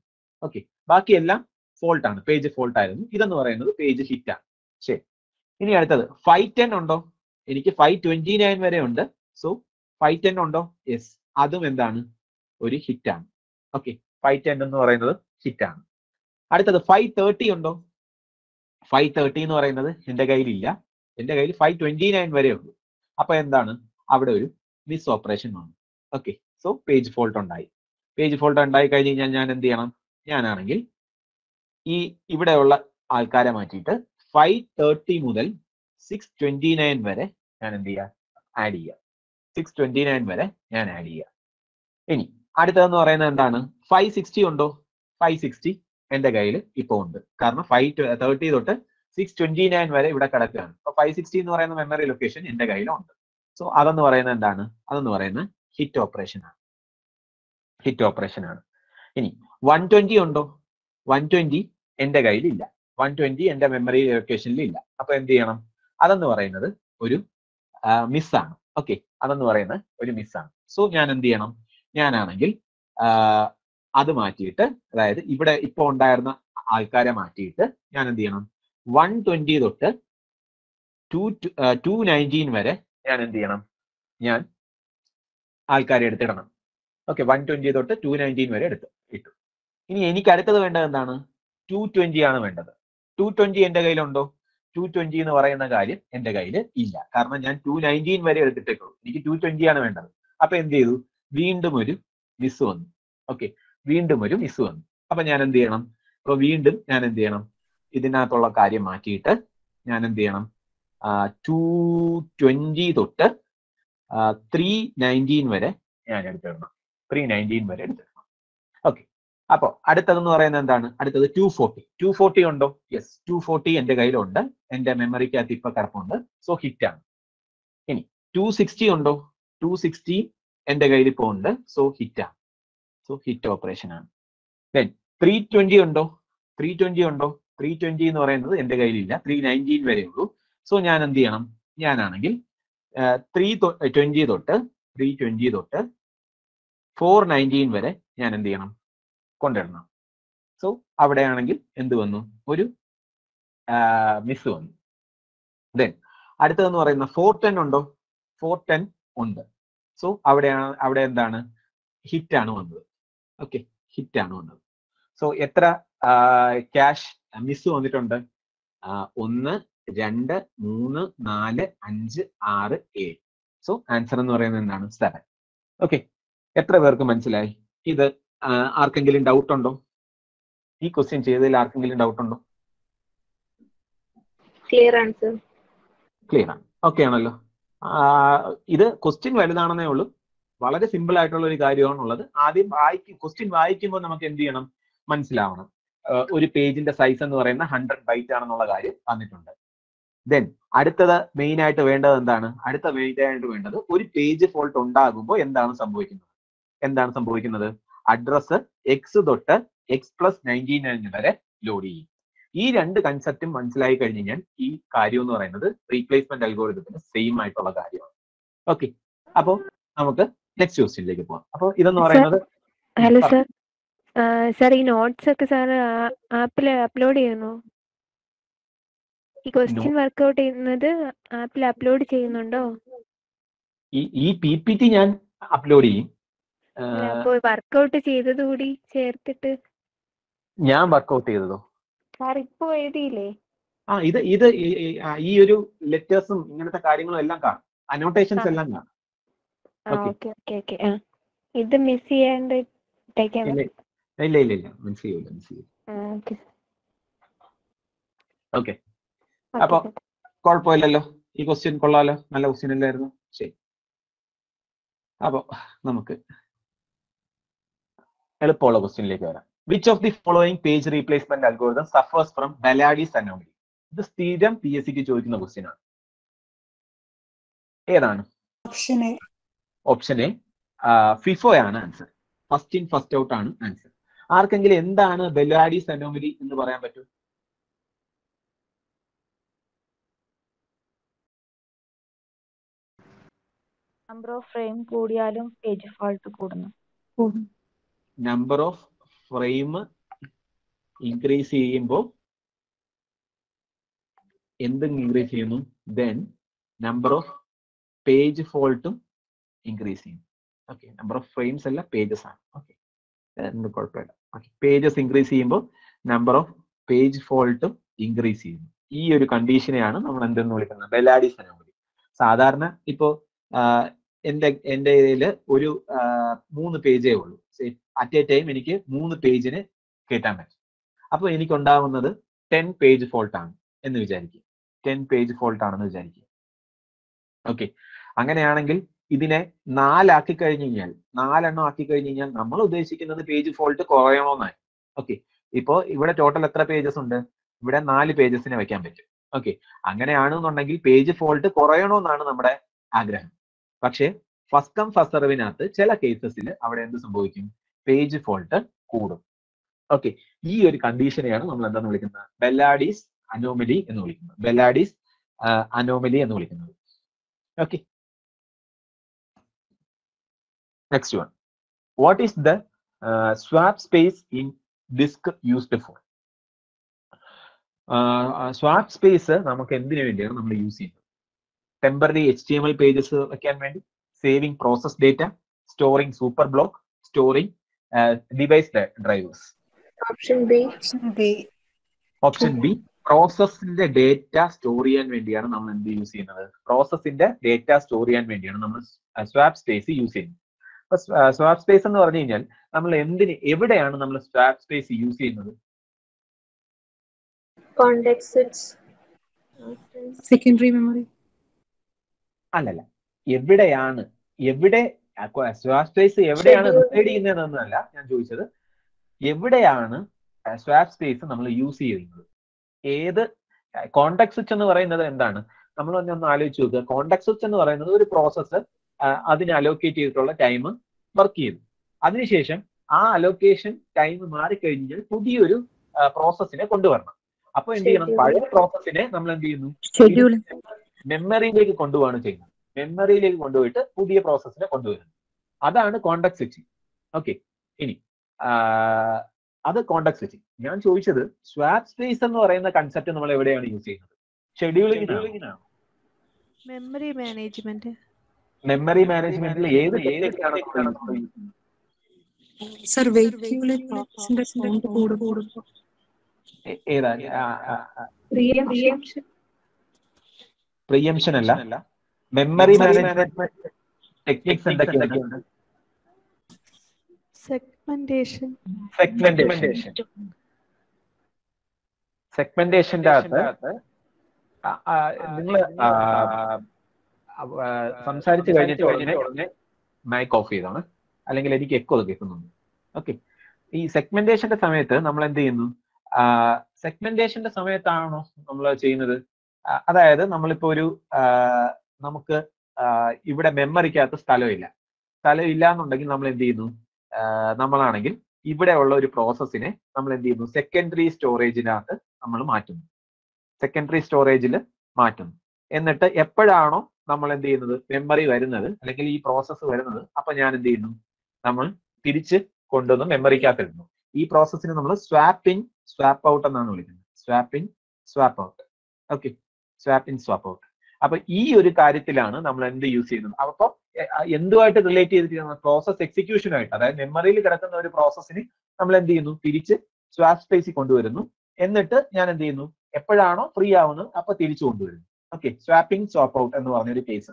ഓക്കെ, ബാക്കിയെല്ലാം ഫോൾട്ടാണ്, പേജ് ഫോൾട്ടായിരുന്നു. ഇതെന്ന് പറയുന്നത് പേജ് ഹിറ്റാണ്. ശരി, ഇനി അടുത്തത് ഫൈവ് ടെൻ ഉണ്ടോ? എനിക്ക് ഫൈവ് ട്വന്റി നയൻ വരെ ഉണ്ട്. സോ ഫൈവ് ടെൻ ഉണ്ടോ? യെസ്, അതും എന്താണ്? ഒരു ഹിറ്റാണ്. ഓക്കെ, ഫൈവ് ടെൻ എന്ന് പറയുന്നത് ഹിറ്റാണ്. അടുത്തത് ഫൈവ് തേർട്ടി ഉണ്ടോ? ഫൈവ് തേർട്ടി എന്ന് പറയുന്നത് എൻ്റെ കയ്യിലില്ല. എൻ്റെ കയ്യിൽ ഫൈവ് ട്വന്റി നയൻ വരെ ഉള്ളൂ. അപ്പൊ എന്താണ് അവിടെ? ഒരു മിസ് ഓപ്പറേഷൻ ആണ്. ഓക്കെ, സോ പേജ് ഫോൾട്ട് ഉണ്ടായി. പേജ് ഫോൾട്ട് ഉണ്ടായി കഴിഞ്ഞ് കഴിഞ്ഞാൽ ഞാൻ എന്ത് ചെയ്യണം? ഞാനാണെങ്കിൽ ഈ ഇവിടെയുള്ള ആൾക്കാരെ മാറ്റിയിട്ട് ഫൈവ് തേർട്ടി മുതൽ സിക്സ് ട്വന്റി നയൻ വരെ ഞാൻ എന്ത് ചെയ്യുക? ആഡ് ചെയ്യുക. സിക്സ് ട്വന്റി നയൻ വരെ ഞാൻ ആഡ് ചെയ്യുക. ഇനി അടുത്തതെന്ന് പറയുന്നത് എന്താണ്? ഫൈവ് സിക്സ്റ്റി ഉണ്ടോ? ഫൈവ് സിക്സ്റ്റി എൻ്റെ കയ്യിൽ ഇപ്പോൾ ഉണ്ട്. കാരണം ഫൈവ് തേർട്ടി തൊട്ട് സിക്സ് ട്വന്റി നയൻ വരെ ഇവിടെ കിടക്കുകയാണ്. അപ്പോൾ ഫൈവ് സിക്സ്റ്റി എന്ന് പറയുന്ന മെമ്മറി ലൊക്കേഷൻ എൻ്റെ കയ്യിലുണ്ട്. സോ അതെന്ന് പറയുന്നത് എന്താണ്? അതെന്ന് പറയുന്നത് ഹിറ്റ് ഓപ്പറേഷൻ ആണ്. ഹിറ്റ് ഓപ്പറേഷൻ ആണ്. ഇനി വൺ ട്വന്റി ഉണ്ടോ? വൺ ട്വന്റി എൻ്റെ കയ്യിലില്ല. വൺ ട്വന്റി എൻ്റെ മെമ്മറി ലൊക്കേഷനിൽ ഇല്ല. അപ്പൊ എന്ത് ചെയ്യണം? അതെന്ന് പറയുന്നത് ഒരു മിസ്സാണ്. ഓക്കെ, അതെന്ന് പറയുന്നത് ഒരു മിസ്സാണ്. സോ ഞാൻ എന്ത് ചെയ്യണം? ഞാനാണെങ്കിൽ അത് മാറ്റിയിട്ട്, അതായത് ഇവിടെ ഇപ്പൊ ഉണ്ടായിരുന്ന ആൾക്കാരെ മാറ്റിയിട്ട് ഞാൻ എന്ത് ചെയ്യണം? വൺ ട്വന്റി തൊട്ട് ടു ടു നയൻറ്റീൻ വരെ ഞാൻ എന്ത് ചെയ്യണം? ഞാൻ ആൾക്കാരെ എടുത്തിടണം. ഓക്കെ, വൺ ട്വന്റി തൊട്ട് ടു നയൻറ്റീൻ വരെ എടുത്ത് ഇട്ടു. ഇനി എനിക്ക് അടുത്തത് വേണ്ടത് എന്താണ്? ടു ട്വന്റി ആണ് വേണ്ടത്. ടു ട്വന്റി എൻ്റെ കയ്യിലുണ്ടോ? ടു ട്വന്റി എന്ന് പറയുന്ന കാര്യം എൻ്റെ കയ്യിൽ ഇല്ല. കാരണം ഞാൻ ടു നയൻറ്റീൻ വരെ എടുത്തിട്ടേക്കുള്ളൂ. എനിക്ക് ടു ട്വന്റി ആണ് വേണ്ടത്. അപ്പൊ എന്ത് ചെയ്തു? വീണ്ടും ഒരു മിസ് വന്നു. ഓക്കെ, വീണ്ടും ഒരു മിസ് വന്നു. അപ്പൊ ഞാൻ എന്ത് ചെയ്യണം? അപ്പൊ വീണ്ടും ഞാൻ എന്ത് ചെയ്യണം? ഇതിനകത്തുള്ള കാര്യം മാറ്റിയിട്ട് ഞാൻ എന്ത് ചെയ്യണം? ടു ട്വന്റി തൊട്ട് ത്രീ നയൻറ്റീൻ വരെ ഞാൻ എടുത്തിടണം. ത്രീ നയൻറ്റീൻ വരെ എടുത്തിടണം. ഓക്കെ, അപ്പൊ അടുത്തതെന്ന് പറയുന്നത് എന്താണ്? അടുത്തത് ടു ഫോർട്ടി. ടു ഫോർട്ടി ഉണ്ടോ? യെസ്, ടു ഫോർട്ടി എൻ്റെ കയ്യിലുണ്ട്. എൻ്റെ മെമ്മറിക്കകത്ത് ഇപ്പൊ കിടപ്പുണ്ട്. സോ ഹിറ്റ് ആണ്. ഇനി ടു സിക്സ്റ്റി ഉണ്ടോ? ടു സിക്സ്റ്റി എൻ്റെ കയ്യിൽ ഇപ്പോൾ ഉണ്ട്. സോ ഹിറ്റ് ആണ്. സോ ഹിറ്റ് ഓപ്പറേഷൻ ആണ്. ദെൻ ത്രീ ട്വന്റി ഉണ്ടോ? ത്രീ ട്വന്റി ഉണ്ടോ? ത്രീ ട്വന്റി എന്ന് പറയുന്നത് എൻ്റെ കയ്യിലില്ല. ത്രീ നയൻറ്റീൻ വരെ ഉള്ളൂ. സോ ഞാൻ എന്ത് ചെയ്യണം? ഞാനാണെങ്കിൽ ത്രീ ട്വന്റി തൊട്ട് ത്രീ ട്വന്റി തൊട്ട് ഫോർ നയൻറ്റീൻ വരെ ഞാൻ എന്ത് ചെയ്യണം? കൊണ്ടിടണം. സോ അവിടെയാണെങ്കിൽ എന്ത് വന്നു? ഒരു മിസ് വന്നു. ദെൻ അടുത്തതെന്ന് പറയുന്ന ഫോർ ടെൻ ഉണ്ടോ? ഫോർ ടെൻ ഉണ്ട്. സോ അവിടെയാണ്, അവിടെ എന്താണ്? ഹിറ്റാണ് വന്നത്. ഓക്കെ, ഹിറ്റാണ് വന്നത്. സോ എത്ര ക്യാഷ് മിസ് വന്നിട്ടുണ്ട്? ഒന്ന്, രണ്ട്, മൂന്ന്, നാല്, അഞ്ച്, ആറ്, ഏഴ്. സോ ആൻസർ എന്ന് പറയുന്നത് എന്താണ്? സെവൻ. ഓക്കെ, എത്ര പേർക്ക് മനസ്സിലായി? ഇത് ആർക്കെങ്കിലും ഡൗട്ട് ഉണ്ടോ? ഈ ക്വസ്റ്റ്യൻ ചെയ്തതിൽ ആർക്കെങ്കിലും ഡൗട്ട് ഉണ്ടോ? ക്ലിയർ ആണ് സർ. ക്ലിയർ ആണ്. ഓക്കെ ആണല്ലോ. ഇത് ക്വസ്റ്റ്യൻ വലുതാണെന്നേ ഉള്ളൂ. വളരെ സിമ്പിൾ ആയിട്ടുള്ള ഒരു കാര്യമാണുള്ളത്. ആദ്യം വായിക്കും, ക്വസ്റ്റ്യൻ വായിക്കുമ്പോൾ നമുക്ക് എന്ത് ചെയ്യണം? മനസ്സിലാവണം. ഒരു പേജിന്റെ സൈസ് എന്ന് പറയുന്ന ഹൺഡ്രഡ് ബൈറ്റ് ആണെന്നുള്ള കാര്യം വന്നിട്ടുണ്ട്. ദെൻ അടുത്തത് മെയിൻ ആയിട്ട് വേണ്ടത് എന്താണ്? അടുത്ത മെയിൻ ആയിട്ട് വേണ്ടത്, ഒരു പേജ് ഫോൾട്ട് ഉണ്ടാകുമ്പോൾ എന്താണ് സംഭവിക്കുന്നത്? എന്താണ് സംഭവിക്കുന്നത്? അഡ്രസ് എക്സ് തൊട്ട് എക്സ് പ്ലസ് നയൻറ്റി നയൻ വരെ ലോഡ് ചെയ്യും. ഈ രണ്ട് കൺസെപ്റ്റും മനസ്സിലായി കഴിഞ്ഞ് കഴിഞ്ഞാൽ ഈ കാര്യം എന്ന് പറയുന്നത് റീപ്ലേസ്മെന്റ് അൽഗോരിതത്തിന് സെയിം ആയിട്ടുള്ള കാര്യമാണ്. ഓക്കെ, അപ്പോൾ നമുക്ക് നെക്സ്റ്റ് ക്വസ്റ്റ്യനിലേക്ക് പോകാം. അപ്പോൾ ഇതെന്ന് പറയുന്നത്, ഹലോ സർ, സർ ഈ നോട്ട്സ് ഒക്കെ സാർ ആപ്പിൽ അപ്ലോഡ് ചെയ്യുന്നു? ഈ ക്വസ്റ്റ്യൻ വർക്ക്ഔട്ട് ചെയ്യുന്നത് ആപ്പിൽ അപ്ലോഡ് ചെയ്യുന്നുണ്ടോ? ഈ പി പി ടി ഞാൻ അപ്ലോഡ് ചെയ്യും. വർക്ക്ഔട്ട് ചെയ്തത് കൂടി ചേർത്തിട്ട് ഞാൻ വർക്ക്ഔട്ട് ചെയ്തതോ? സാർ ഇപ്പൊ എഴുതിയില്ലേ? ആ, ഇത് ഇത് ഈ ഒരു ലെറ്റേഴ്സും ഇങ്ങനത്തെ കാര്യങ്ങളും എല്ലാം കാണും. അനോട്ടേഷൻസ് എല്ലാം കാണും. Okay okay okay. ആ, ഇത് മിസ് ചെയ്യാണ്ട് ടേക്കാൻ. ഇല്ല ഇല്ല ഇല്ല, മിസ് ചെയ്യില്ല, മിസ് ചെയ്യില്ല. Okay okay. അപ്പൊ കുഴപ്പമില്ലല്ലോ. ഈ ക്വസ്റ്റ്യൻ കൊള്ളാലോ, നല്ല ക്വസ്റ്റ്യൻ അല്ലായിരുന്നു. ശരി, അപ്പൊ നമുക്ക് എളുപ്പമുള്ള ക്വസ്റ്റ്യനിലേക്ക് വരാം. Which of the following page replacement algorithm suffers from Belady's anomaly? ഇത് സ്ഥിരം പി എസ് സിക്ക് ചോദിക്കുന്ന ക്വസ്റ്റ്യൻ ആണ്. ഏതാണ്? Option A. Option A FIFO ആണ് answer. First in first out ആണ് ആൻസർ. ആർക്കെങ്കിലും എന്താണ് ബെലാഡീസ് അനോമലി എന്ന് പറയാൻ പറ്റും? നമ്പർ ഓഫ് ഫ്രെയിം കൂടിയാലും പേജ് ഫോൾട്ട് കൂടുന്നു. നമ്പർ ഓഫ് ഫ്രെയിം ഇൻക്രീസ് ചെയ്യുമ്പോൾ എന്തും ഇൻക്രീസ് ചെയ്യുന്നു, ദെൻ നമ്പർ ഓഫ് പേജ് ഫോൾട്ടും ഇൻക്രീസ് ചെയ്യും. ഓക്കെ, നമ്പർ ഓഫ് ഫ്രെയിംസ് അല്ല പേജസ് ആണ്. ഓക്കെ, കുഴപ്പമില്ല. ഓക്കെ, പേജസ് ഇൻക്രീസ് ചെയ്യുമ്പോൾ നമ്പർ ഓഫ് പേജ് ഫോൾട്ടും ഇൻക്രീസ് ചെയ്യുന്നു. ഈ ഒരു കണ്ടീഷനെയാണ് നമ്മൾ എന്തെന്ന് വിളിക്കുന്നത്, ബെലാഡിസ് അനോമലി. സാധാരണ ഇപ്പോൾ എൻ്റെ എൻ്റെ ഇതിൽ ഒരു മൂന്ന് പേജേ ഉള്ളൂ. അറ്റ് എ ടൈം എനിക്ക് മൂന്ന് പേജിന് കയറ്റാൻ പറ്റും. അപ്പോൾ എനിക്കുണ്ടാവുന്നത് ടെൻ പേജ് ഫോൾട്ടാണ് എന്ന് വിചാരിക്കുക. ടെൻ പേജ് ഫോൾട്ടാണെന്ന് വിചാരിക്കുക. ഓക്കെ, അങ്ങനെയാണെങ്കിൽ ഇതിനെ നാലാക്കി കഴിഞ്ഞു കഴിഞ്ഞാൽ, നാലെണ്ണം ആക്കി കഴിഞ്ഞു കഴിഞ്ഞാൽ നമ്മൾ ഉദ്ദേശിക്കുന്നത് പേജ് ഫോൾട്ട് കുറയണമെന്നാണ്. ഓക്കെ, ഇപ്പോൾ ഇവിടെ ടോട്ടൽ എത്ര പേജസ് ഉണ്ട്? ഇവിടെ നാല് പേജസിനെ വെക്കാൻ പറ്റും. ഓക്കെ, അങ്ങനെയാണെന്നുണ്ടെങ്കിൽ പേജ് ഫോൾട്ട് കുറയണമെന്നാണ് നമ്മുടെ ആഗ്രഹം. പക്ഷേ ഫസ്റ്റ് കം ഫസ്റ്റ് സെർവിനകത്ത് ചില കേസസിൽ അവിടെ എന്ത് സംഭവിക്കും? പേജ് ഫോൾട്ട് കൂടും. ഓക്കെ, ഈ ഒരു കണ്ടീഷനെയാണ് നമ്മൾ എന്താന്ന് വിളിക്കുന്നത്, ബെലാഡീസ് അനോമലി എന്ന് വിളിക്കുന്നത്. ബെലാഡീസ് അനോമലി എന്ന് വിളിക്കുന്നത്. Okay, next one, what is the swap space in disk used for? Swap space നമുക്ക് എന്തിനു വേണ്ടിയാണ് നമ്മൾ യൂസ് ചെയ്യുന്നത്? Temporary H T M L pages വെക്കാൻ വേണ്ടി, saving process data, storing super block, storing device drivers. Option B. Option B, പ്രോസസ്സിന്റെ data store ചെയ്യാൻ വേണ്ടിയാണ് നമ്മൾ എന്ത് യൂസ് ചെയ്യുന്നത്? പ്രോസസ്സിന്റെ ഡേറ്റ സ്റ്റോർ ചെയ്യാൻ വേണ്ടിയാണ് നമ്മൾ സ്വാപ്പ് സ്പേസ് യൂസ് ചെയ്യുന്നത്. അപ്പൊ സ്വാപ്പ് സ്പേസ് എന്ന് പറഞ്ഞു കഴിഞ്ഞാൽ നമ്മൾ എന്തിന്, എവിടെയാണ് നമ്മൾ സ്വാപ്പ് സ്പേസ് യൂസ് ചെയ്യുന്നത്? സെക്കൻഡറി മെമ്മറി അല്ലല്ല, എവിടെയാണ്, എവിടെ സ്വാപ്പ് സ്പേസ് എവിടെയാണ് റിസൈഡ് ചെയ്യുന്നതെന്നല്ല ഞാൻ ചോദിച്ചത്. എവിടെയാണ് സ്വാപ്പ് സ്പേസ് നമ്മൾ യൂസ് ചെയ്യുന്നത്? ഏത് കോണ്ടാക്ട് സ്വിച്ച് എന്ന് പറയുന്നത് എന്താണ്? നമ്മൾ ഒന്ന് ഒന്ന് ആലോചിച്ച് നോക്കുക. കോണ്ടാക്ട് സ്വിച്ച് എന്ന് പറയുന്നത് ഒരു പ്രോസസ്സ് അതിന് അലോക്കേറ്റ് ചെയ്തിട്ടുള്ള ടൈം വർക്ക് ചെയ്യുന്നു. അതിനുശേഷം ആ അലോക്കേഷൻ ടൈം മാറിക്കഴിഞ്ഞാൽ പുതിയൊരു പ്രോസസ്സിനെ കൊണ്ടുവരണം. അപ്പൊ എന്ത് ചെയ്യണം? പഴയ പ്രോസസ്സിനെ നമ്മൾ എന്ത് ചെയ്യുന്നു? മെമ്മറിയിലേക്ക് കൊണ്ടുപോവാണ് ചെയ്യുന്നത്. മെമ്മറിയിലേക്ക് കൊണ്ടുപോയിട്ട് പുതിയ പ്രോസസ്സിനെ കൊണ്ടുവരുന്നു. അതാണ് കോണ്ടാക്ട് സ്വിച്ചിങ്. ഓക്കെ, ഇനി അത് കോണ്ടാക്ട് സ്വിച്ചിങ്. ഞാൻ ചോദിച്ചത് സ്വാപ്പ് സ്പേസ് എന്ന് പറയുന്ന കൺസെപ്റ്റ് നമ്മൾ എവിടെയാണ് യൂസ് ചെയ്യുന്നത്? ഷെഡ്യൂളിംഗിനാണ്. Memory management. മെമ്മറി മാനേജ്മെന്റിൽ ഏത് പ്രിയംഷൻ അല്ല, മെമ്മറി മാനേജ്മെന്റ് ടെക്നിക്സ് എന്തൊക്കെയാണ്? സെഗ്മെന്റേഷൻ. സെഗ്മെന്റേഷൻ സെഗ്മെന്റേഷന്റെ അകത്ത് നിങ്ങൾ സംസാരിച്ചു കഴിഞ്ഞിട്ട് ഉടനെ മൈക്ക് ഓഫ് ചെയ്താണ്, അല്ലെങ്കിൽ എനിക്ക് എക്കോ കേൾക്കുന്നുണ്ട്. ഓക്കെ, ഈ സെഗ്മെന്റേഷന്റെ സമയത്ത് നമ്മൾ എന്ത് ചെയ്യുന്നു? സെഗ്മെന്റേഷന്റെ സമയത്താണോ നമ്മൾ ചെയ്യുന്നത്? അതായത് നമ്മളിപ്പോ ഒരു നമുക്ക് ഇവിടെ മെമ്മറിക്കകത്ത് സ്ഥലമില്ല, സ്ഥലം ഇല്ല എന്നുണ്ടെങ്കിൽ നമ്മൾ എന്ത് ചെയ്യുന്നു? നമ്മളാണെങ്കിൽ ഇവിടെ ഉള്ള ഒരു പ്രോസസ്സിനെ നമ്മൾ എന്ത് ചെയ്യുന്നു? സെക്കൻഡറി സ്റ്റോറേജിനകത്ത് നമ്മൾ മാറ്റുന്നു, സെക്കൻഡറി സ്റ്റോറേജിൽ മാറ്റുന്നു. എന്നിട്ട് എപ്പോഴാണോ നമ്മൾ എന്ത് ചെയ്യുന്നത് മെമ്മറി വരുന്നത് അല്ലെങ്കിൽ ഈ പ്രോസസ്സ് വരുന്നത്, അപ്പൊ ഞാൻ എന്ത് ചെയ്യുന്നു? നമ്മൾ തിരിച്ച് കൊണ്ടുവന്ന് മെമ്മറിക്കകത്തിടുന്നു. ഈ പ്രോസസ്സിന് നമ്മൾ സ്വാപ്പ് ഇൻ സ്വാപ്പ് ഔട്ട് എന്നാണ് വിളിക്കുന്നത്. Swap in swap out. Okay, swap in swap out. അപ്പൊ ഈ ഒരു കാര്യത്തിലാണ് നമ്മൾ എന്ത് യൂസ് ചെയ്യുന്നത്? അപ്പൊ എന്തുമായിട്ട് റിലേറ്റ് ചെയ്തിരിക്കുന്നത്? പ്രോസസ് എക്സിക്യൂഷനായിട്ട്. അതായത് മെമ്മറിയിൽ കിടക്കുന്ന ഒരു പ്രോസസ്സിന് നമ്മൾ എന്ത് ചെയ്യുന്നു? തിരിച്ച് സ്വാപ്പ് സ്പേസിൽ കൊണ്ടുവരുന്നു. എന്നിട്ട് ഞാൻ എന്ത് ചെയ്യുന്നു? എപ്പോഴാണോ ഫ്രീ ആവുന്നത് അപ്പൊ തിരിച്ചു കൊണ്ടുവരുന്നു. ഓക്കെ, സ്വാപ്പിംഗ് സ്വാപ്പ് ഔട്ട് എന്ന് പറഞ്ഞൊരു കേസ്.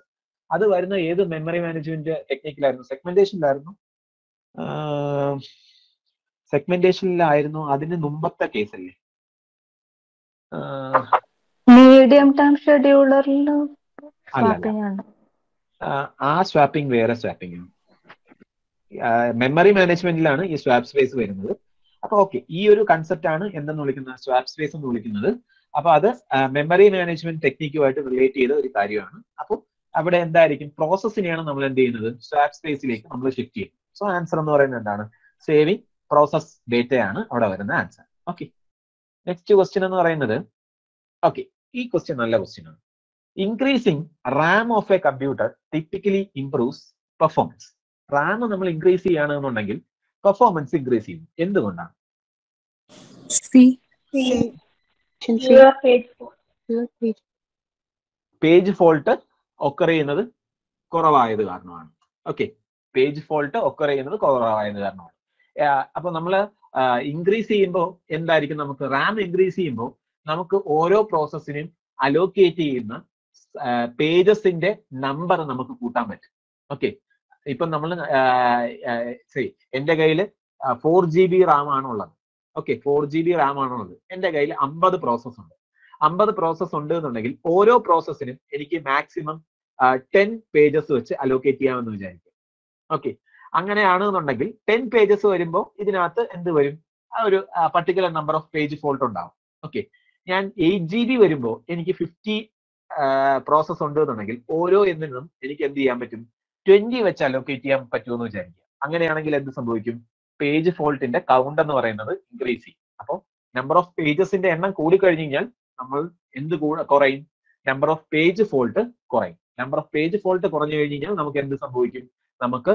അത് വരുന്ന ഏത് മെമ്മറി മാനേജ്മെന്റ് ടെക്നിക്കിലായിരുന്നു? സെഗ്മെന്റേഷനിലായിരുന്നു. സെഗ്മെന്റേഷനിലായിരുന്നു. അതിന് മുമ്പത്തെ കേസല്ലേ? മീഡിയം ടൈം ഷെഡ്യൂളറിൽ ആ സ്വാപ്പിംഗ് വേറെ സ്വാപ്പിംഗ് ആണ്. മെമ്മറി മാനേജ്മെന്റിലാണ് ഈ സ്വാപ്പ് സ്പേസ് വരുന്നത്. അപ്പൊ ഓക്കെ, ഈ ഒരു കൺസെപ്റ്റ് ആണ് എന്തെന്ന് വിളിക്കുന്നത്? സ്വാപ്പ് സ്പേസ് എന്ന് വിളിക്കുന്നത്. അപ്പൊ അത് മെമ്മറി മാനേജ്മെന്റ് ടെക്നിക്കുമായിട്ട് റിലേറ്റ് ചെയ്ത ഒരു കാര്യമാണ്. അപ്പൊ അവിടെ എന്തായിരിക്കും? പ്രോസസ്സിനെയാണ് നമ്മൾ എന്ത് ചെയ്യുന്നത്? സ്വാപ്പ് സ്പേസിലേക്ക് നമ്മൾ ഷിഫ്റ്റ് ചെയ്യും. സോ ആൻസർ എന്ന് പറയുന്നത് എന്താണ്? സേവിംഗ് പ്രോസസ് ഡേറ്റയാണ് അവിടെ വരുന്ന ആൻസർ. ഓക്കെ, നെക്സ്റ്റ് ക്വസ്റ്റ്യൻ എന്ന് പറയുന്നത്, ഓക്കെ ഈ ക്വസ്റ്റ്യൻ നല്ല ക്വസ്റ്റ്യൻ ആണ്. Increasing RAM of a computer typically improves performance. RAM നമ്മൾ ഇൻക്രീസ് ചെയ്യുകയാണെന്നുണ്ടെങ്കിൽ പെർഫോമൻസ് ഇൻക്രീസ് ചെയ്യും. എന്തുകൊണ്ടാണ്? പേജ് ഫോൾട്ട് ഒക്കർ ചെയ്യുന്നത് കുറവായത് കാരണമാണ്. ഓക്കെ, പേജ് ഫോൾട്ട് ഒക്കർ ചെയ്യുന്നത് കുറവായത് കാരണമാണ്. അപ്പൊ നമ്മൾ ഇൻക്രീസ് ചെയ്യുമ്പോൾ എന്തായിരിക്കും, നമുക്ക് റാം ഇൻക്രീസ് ചെയ്യുമ്പോൾ നമുക്ക് ഓരോ പ്രോസസ്സിനും അലോക്കേറ്റ് ചെയ്യുന്ന പേജസിന്റെ നമ്പർ നമുക്ക് കൂട്ടാൻ പറ്റും. ഓക്കെ, ഇപ്പം നമ്മൾ ശരി, എൻ്റെ കയ്യിൽ ഫോർ ജി ബി റാം ആണുള്ളത്. Okay, four G B RAM ആണുള്ളത്. എൻ്റെ കയ്യിൽ അമ്പത് പ്രോസസ് ഉണ്ട്. അമ്പത് പ്രോസസ് ഉണ്ട് എന്നുണ്ടെങ്കിൽ ഓരോ പ്രോസസ്സിനും എനിക്ക് മാക്സിമം ടെൻ പേജസ് വെച്ച് അലോക്കേറ്റ് ചെയ്യാമെന്ന് വിചാരിക്കും. ഓക്കെ, അങ്ങനെയാണെന്നുണ്ടെങ്കിൽ ടെൻ പേജസ് വരുമ്പോൾ ഇതിനകത്ത് എന്ത് വരും, ആ ഒരു particular number of page fault ഉണ്ടാവും. ഓക്കെ, ഞാൻ എയ്റ്റ് ജി ബി വരുമ്പോൾ എനിക്ക് ഫിഫ്റ്റി പ്രോസസ് ഉണ്ട് എന്നുണ്ടെങ്കിൽ ഓരോ എന്നിനും എനിക്ക് എന്ത് ചെയ്യാൻ പറ്റും, ട്വന്റി വെച്ച് അലോക്കേറ്റ് ചെയ്യാൻ പറ്റുമെന്ന് വിചാരിക്കുക. അങ്ങനെയാണെങ്കിൽ എന്ത് സംഭവിക്കും, പേജ് ഫോൾട്ടിന്റെ കൗണ്ട് എന്ന് പറയുന്നത് ഇൻക്രീസ് ചെയ്യും. അപ്പോൾ നമ്പർ ഓഫ് പേജസിന്റെ എണ്ണം കൂടിക്കഴിഞ്ഞു കഴിഞ്ഞാൽ നമ്മൾ എന്ത് കുറയും, നമ്പർ ഓഫ് പേജ് ഫോൾട്ട് കുറയും. നമ്പർ ഓഫ് പേജ് ഫോൾട്ട് കുറഞ്ഞു കഴിഞ്ഞു കഴിഞ്ഞാൽ നമുക്ക് എന്ത് സംഭവിക്കും, നമുക്ക്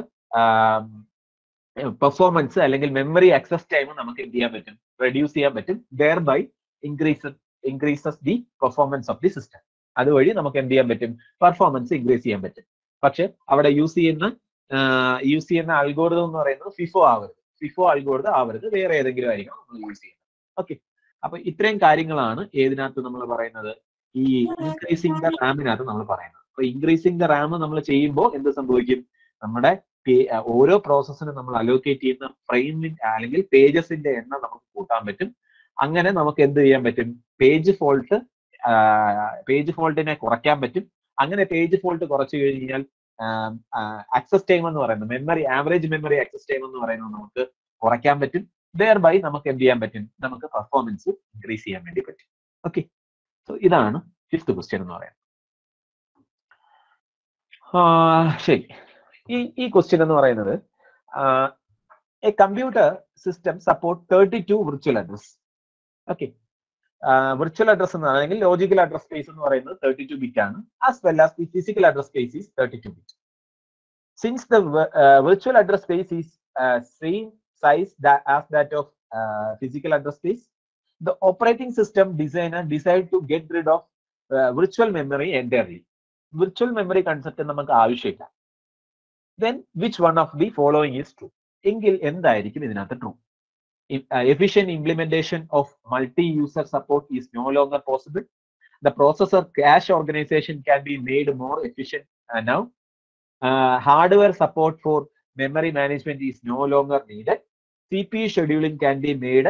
പെർഫോമൻസ് അല്ലെങ്കിൽ മെമ്മറി ആക്സസ് ടൈം നമുക്ക് എന്ത് ചെയ്യാൻ പറ്റും, റെഡ്യൂസ് ചെയ്യാൻ പറ്റും. Thereby increase increases the performance of the system. അതുവഴി നമുക്ക് എന്ത് ചെയ്യാൻ പറ്റും, പെർഫോമൻസ് ഇൻക്രീസ് ചെയ്യാൻ പറ്റും. പക്ഷെ അവിടെ യൂസ് ചെയ്യുന്ന യൂസ് ചെയ്യുന്ന അൽഗോരിതം എന്ന് പറയുന്നത് ഫിഫോ ആവരുത്, ഫിഫോ അൽഗോരിതം ആവരുത്, വേറെ ഏതെങ്കിലും ആയിരിക്കണം നമ്മൾ യൂസ് ചെയ്യുന്നത്. ഓക്കെ, അപ്പൊ ഇത്രയും കാര്യങ്ങളാണ് ഏതിനകത്ത് നമ്മൾ പറയുന്നത്, ഈ ഇൻക്രീസിംഗ് ദ റാമിനകത്ത് നമ്മൾ പറയുന്നത്. അപ്പൊ ഇൻക്രീസിംഗ് ദ റാം നമ്മൾ ചെയ്യുമ്പോൾ എന്ത് സംഭവിക്കും, നമ്മുടെ ഓരോ പ്രോസസ്സിനും നമ്മൾ അലോക്കേറ്റ് ചെയ്യുന്ന ഫ്രെയിമിന്റെ അല്ലെങ്കിൽ പേജസിന്റെ എണ്ണം നമുക്ക് കൂട്ടാൻ പറ്റും. അങ്ങനെ നമുക്ക് എന്ത് ചെയ്യാൻ പറ്റും, പേജ് ഫോൾട്ട് പേജ് ഫോൾട്ടിനെ കുറയ്ക്കാൻ പറ്റും. അങ്ങനെ പേജ് ഫോൾട്ട് കുറച്ചു കഴിഞ്ഞു കഴിഞ്ഞാൽ ആക്സസ് ടൈം എന്ന് പറയുന്നത്, memory average memory access time എന്ന് പറയുന്നത് നമുക്ക് കുറയ്ക്കാൻ പറ്റും. ദെയർ ബൈ നമുക്ക് എന്ത് ചെയ്യാൻ പറ്റും, നമുക്ക് പെർഫോമൻസ് ഇൻക്രീസ് ചെയ്യാൻ വേണ്ടി പറ്റും. ഓക്കെ, സോ ഇതാണ് ഫിഫ്ത്ത് ക്വസ്റ്റ്യൻ എന്ന് പറയുന്നത്. ശരി, ഈ ഈ ക്വസ്റ്റ്യൻ എന്ന് പറയുന്നത്, a computer system support thirty two virtual address. Okay, virtual address എന്ന് പറയുന്നത് ലോജിക്കൽ അഡ്രസ് സ്പേസ് എന്ന് പറയുന്നത് തേർട്ടി ടു ബിറ്റ് ആണ്. As well as the physical address space is thirty two bit. Since the virtual address space is same size that as that of uh, physical address space, the operating system designer decided to get rid of uh, virtual memory entirely. Virtual memory concept namak avashyamilla. Then which one of the following is true? Engil endayirikkum idinathu true. If, uh, efficient implementation of multi-user support is no longer possible. The processor cache organization can be made more efficient uh, now. Uh, hardware support for memory management is no longer needed. C P U scheduling can be made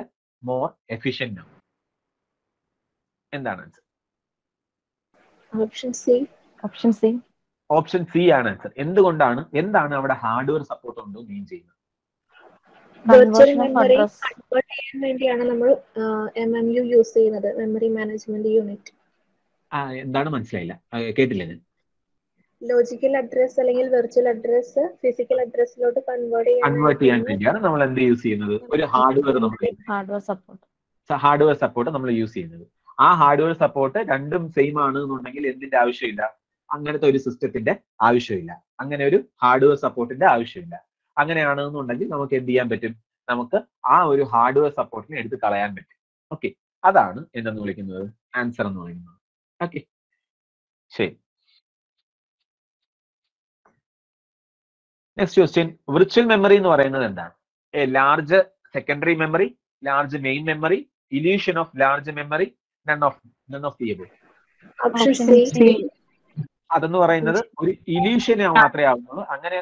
more efficient now. എന്താണ് answer? Option C. Option C option C ആണ് answer. എന്തുകൊണ്ടാണ്, എന്താണ് അവിടെ hardware support ഉണ്ടോ മീൻ ചെയ്യുന്നത്? Virtual memory convert ചെയ്യാൻ വേണ്ടിയാണ് നമ്മൾ M M U യൂസ് ചെയ്യുന്നത്, മെമ്മറി മാനേജ്മെന്റ് യൂണിറ്റ്. ആ, എന്താണ് മനസ്സിലായില്ല, കേട്ടില്ല ഞാൻ. ലോജിക്കൽ അഡ്രസ് അല്ലെങ്കിൽ വെർച്വൽ അഡ്രസ് ഫിസിക്കൽ അഡ്രസ്സിലോട്ട് കൺവേർട്ട് ചെയ്യാൻ കൺവേർട്ട് ചെയ്യാൻ വേണ്ടിയാണ് നമ്മൾ എന്ത് യൂസ് ചെയ്യുന്നത്, ഒരു ഹാർഡ്വെയർ നമ്മൾ ഹാർഡ്വെയർ സപ്പോർട്ട് ഹാർഡ്വെയർ സപ്പോർട്ട് നമ്മൾ യൂസ് ചെയ്യുന്നത്. ആ ഹാർഡ്വെയർ സപ്പോർട്ട് രണ്ടും സെയിം ആണ് എന്നുണ്ടെങ്കിൽ എന്തിന്റെ ആവശ്യമില്ല, അങ്ങനത്തെ ഒരു സിസ്റ്റത്തിന്റെ ആവശ്യമില്ല, അങ്ങനെ ഒരു ഹാർഡ്വെയർ സപ്പോർട്ടിന്റെ ആവശ്യമില്ല. അങ്ങനെയാണെന്നുണ്ടെങ്കിൽ നമുക്ക് എന്ത് ചെയ്യാൻ പറ്റും, നമുക്ക് ആ ഒരു ഹാർഡ്വെയർ സപ്പോർട്ടിനെ എടുത്ത് കളയാൻ പറ്റും. ഓക്കെ, അതാണ് എന്തെന്ന് വിളിക്കുന്നത്, ആൻസർ എന്ന് പറയുന്നത്. ഓക്കെ, ശരി. നെക്സ്റ്റ് ക്വസ്റ്റ്യൻ, വിർച്വൽ മെമ്മറി എന്ന് പറയുന്നത് എന്താണ്? A large secondary memory, large main memory, illusion of large memory, none of none of the above. അതെന്ന് പറയുന്നത് ഒരു ഇലൂഷന് മാത്രമേ ആവുന്നുള്ളൂ. അങ്ങനെ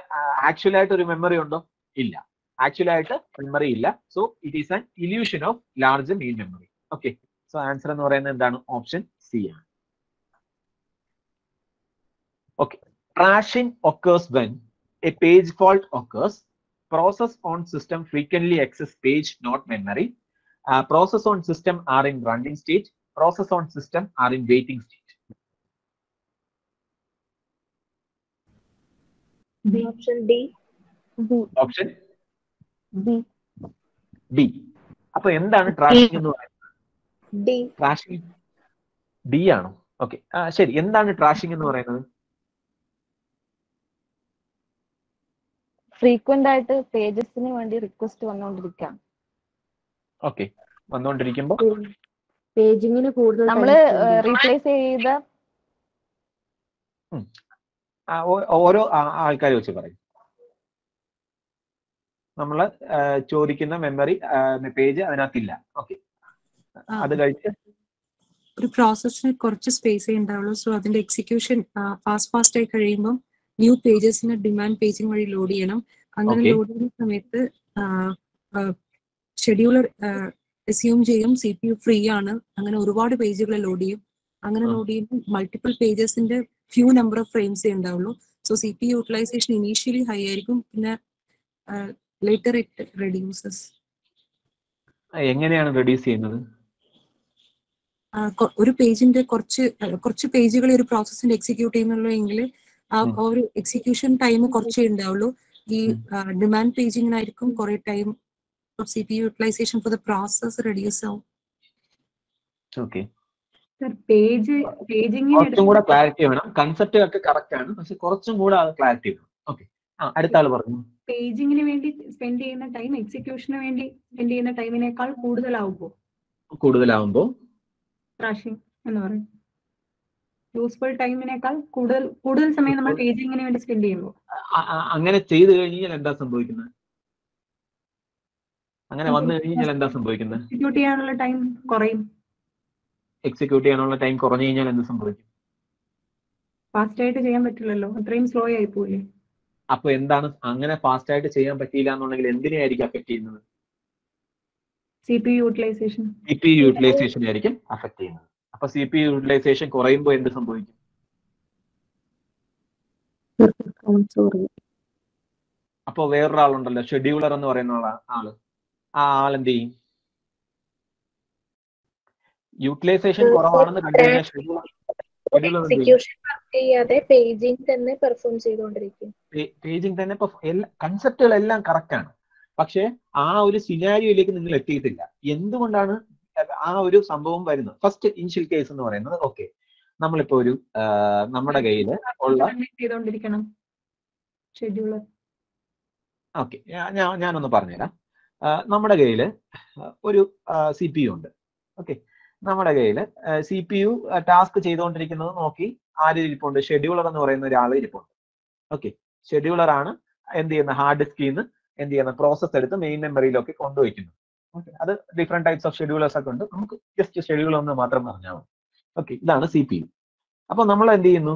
ആക്ച്വൽ ആയിട്ട് ഒരു മെമ്മറി ഉണ്ടോ? ഇല്ല, ആക്ച്വൽ ആയിട്ട് മെമ്മറി ഇല്ല. So it is an illusion of large main memory. Okay, so answer എന്ന് പറയുന്നത് എന്താണ്, ഓപ്ഷൻ സി ആണ്. Okay, thrashing occurs when a page fault occurs. Process on system frequently access page not memory. Uh, process on system are in running state. Process on system are in waiting state. B. Option D. B. Option B. B. Appo endana trashing ennu parayunnathu? D. Trashing D aanu. Okay. Ah seri endana trashing ennu parayunnathu? Frequent ആയിട്ട് പേജസിന് വേണ്ടി request വന്നോണ്ടിരിക്കാം. Okay, വന്നോണ്ടിരിക്കുമ്പോ പേജിങ്ങിന് കൂടുതൽ നമ്മൾ replace ചെയ്ത ഓരോ ആൾക്കാർ വെച്ച് പറയും. നമ്മൾ ചോദിക്കുന്ന മെമ്മറി പേജ് അതിനകത്തില്ല. ഓക്കെ, അത് കഴിച്ച് ഒരു പ്രോസസ്സിന് കുറച്ച് സ്പേസേ ഉണ്ടാവുള്ളൂ. സോ അതിന്റെ എക്സിക്യൂഷൻ ഫാസ്റ്റ് ഫാസ്റ്റ് ആയി കഴിയുമ്പോൾ ന്യൂ പേജസിന് ഡിമാൻഡ് പേജിങ് വഴി ലോഡ് ചെയ്യണം. അങ്ങനെ ലോഡ് ചെയ്യുന്ന സമയത്ത് ഷെഡ്യൂളർ അസ്യൂം ചെയ്യും സി പി യു ഫ്രീ ആണ്. അങ്ങനെ ഒരുപാട് പേജുകൾ ലോഡ് ചെയ്യും. അങ്ങനെ ലോഡ് ചെയ്യുമ്പോൾ മൾട്ടിപ്പിൾ പേജസിന്റെ ഫ്യൂ നമ്പർ ഓഫ് ഫ്രെയിംസേ ഉണ്ടാവുള്ളൂ. So C P U utilisation initially high ആയിരിക്കും, പിന്നെ ലേറ്റർ ഇറ്റ് റെഡ്യൂസസ്. എങ്ങനെയാണ് റെഡ്യൂസ് ചെയ്യുന്നത്? ഒരു പേജിന്റെ കുറച്ച് കുറച്ച് പേജുകൾ ഒരു പ്രോസസ്സിന്റെ എക്സിക്യൂട്ട് ചെയ്യുന്നുള്ളൂ എങ്കിൽ ആ ഒരു എക്സിക്യൂഷൻ ടൈം കുറച്ചേ ഉണ്ടാവുള്ളൂ. ഈ ഡിമാൻഡ് പേജിങ്ങിനായിരിക്കും കുറെ time. C P utilization for the process reduce ആവും. ഓക്കേ സർ, പേജ് പേജിങ്ങിനെ കുറച്ചും കൂടി ക്ലാരിറ്റി വേണം. കൺസെപ്റ്റ് ഒക്കെ കറക്റ്റ് ആണ്, പക്ഷേ കുറച്ചും കൂടി അത് ക്ലാരിറ്റി വേണം. ഓക്കേ, ആ അടുത്ത ആള് പറഞ്ഞു. പേജിങ്ങിനെ വേണ്ടി സ്പെൻഡ് ചെയ്യുന്ന ടൈം എക്സിക്യൂഷനെ വേണ്ടി സ്പെൻഡ് ചെയ്യുന്ന ടൈമിനേക്കാൾ കൂടുതലാവുമ്പോൾ കൂടുതലാവുമ്പോൾ റാഷിംഗ് എന്ന് പറയും. യൂസ്ഫുൾ ടൈമിനേക്കാൾ കൂടുതൽ കൂടുതൽ സമയം നമ്മൾ പേജിങ്ങിനെ വേണ്ടി സ്പെൻഡ് ചെയ്യുമ്പോൾ അങ്ങനെ ചെയ്തു കഴിഞ്ഞാൽ എന്താ സംഭവിക്കുന്നത്? അങ്ങനെ വന്നു കഴിഞ്ഞാൽ എന്താ സംഭവിക്കുന്നത്? എക്സിക്യൂട്ട് ചെയ്യാനുള്ള ടൈം കുറയും. എക്സിക്യൂട്ട് ചെയ്യാനുള്ള ടൈം കുറഞ്ഞു കഴിഞ്ഞാൽ എന്ത് സംഭവിക്കും? ഫാസ്റ്റ് ആയിട്ട് ചെയ്യാൻ പറ്റില്ലല്ലോ, അത്രയും സ്ലോ ആയി പോവില്ലേ. അപ്പൊ എന്താണ് അങ്ങനെ ഫാസ്റ്റ് ആയിട്ട് ചെയ്യാൻ പറ്റിയില്ല എന്നുണ്ടെങ്കിൽ എന്തിനായിരിക്കും അഫക്ട് ചെയ്യുന്നത്? സിപിയു യൂട്ടിലൈസേഷൻ സിപിയു യൂട്ടിലൈസേഷൻ ആയിരിക്കും അഫക്ട് ചെയ്യുന്നത്. അപ്പൊ സിപിയു യൂട്ടിലൈസേഷൻ കുറയുമ്പോൾ എന്ത് സംഭവിക്കും? അപ്പൊ വേറൊരാളുണ്ടല്ലോ, ഷെഡ്യൂളർ എന്ന് പറയുന്ന ആള്. ആ ആളെന്ത് ചെയ്യും? യൂട്ടിലൈസേഷൻ കുറവാണെന്ന് കണ്ടുകഴിഞ്ഞാൽ ഷെഡ്യൂളർ കൺസെപ്റ്റുകളെല്ലാം കറക്റ്റ് ആണ്, പക്ഷെ ആ ഒരു സിനാരിയോയിലേക്ക് നിങ്ങൾ എത്തിയിട്ടില്ല. എന്തുകൊണ്ടാണ് ആ ഒരു സംഭവം വരുന്നത്? ഫസ്റ്റ് ഇനിഷ്യൽ കേസ് എന്ന് പറയുന്നത്, ഓക്കെ, നമ്മളിപ്പോ ഒരു നമ്മുടെ കയ്യിൽ ഉള്ള ഷെഡ്യൂളർ, ഓക്കെ, ഞാനൊന്ന് പറഞ്ഞുതരാം. നമ്മുടെ കയ്യിൽ ഒരു സി പി യു ഉണ്ട്. ഓക്കെ, നമ്മുടെ കയ്യിൽ സി പി യു ടാസ്ക് ചെയ്തുകൊണ്ടിരിക്കുന്നത് നോക്കി ആരിപ്പുണ്ട്? ഷെഡ്യൂളർ എന്ന് പറയുന്ന ഒരാൾ ഇരിപ്പുണ്ട്. ഓക്കെ, ഷെഡ്യൂളർ ആണ് എന്ത് ചെയ്യുന്ന ഹാർഡ് ഡിസ്കിൽ നിന്ന് എന്ത് ചെയ്യുന്ന പ്രോസസ്സ് എടുത്ത് മെയിൻ മെമ്മറിയിലൊക്കെ കൊണ്ടുവയ്ക്കുന്നത്. ഓക്കെ, അത് ഡിഫറെന്റ് ടൈപ്സ് ഓഫ് ഷെഡ്യൂളേഴ്സ് ഒക്കെ ഉണ്ട്. നമുക്ക് ജസ്റ്റ് ഷെഡ്യൂളർ എന്ന് മാത്രം പറഞ്ഞാൽ മതി. ഓക്കെ, ഇതാണ് സി പി യു. അപ്പൊ നമ്മൾ എന്ത് ചെയ്യുന്നു?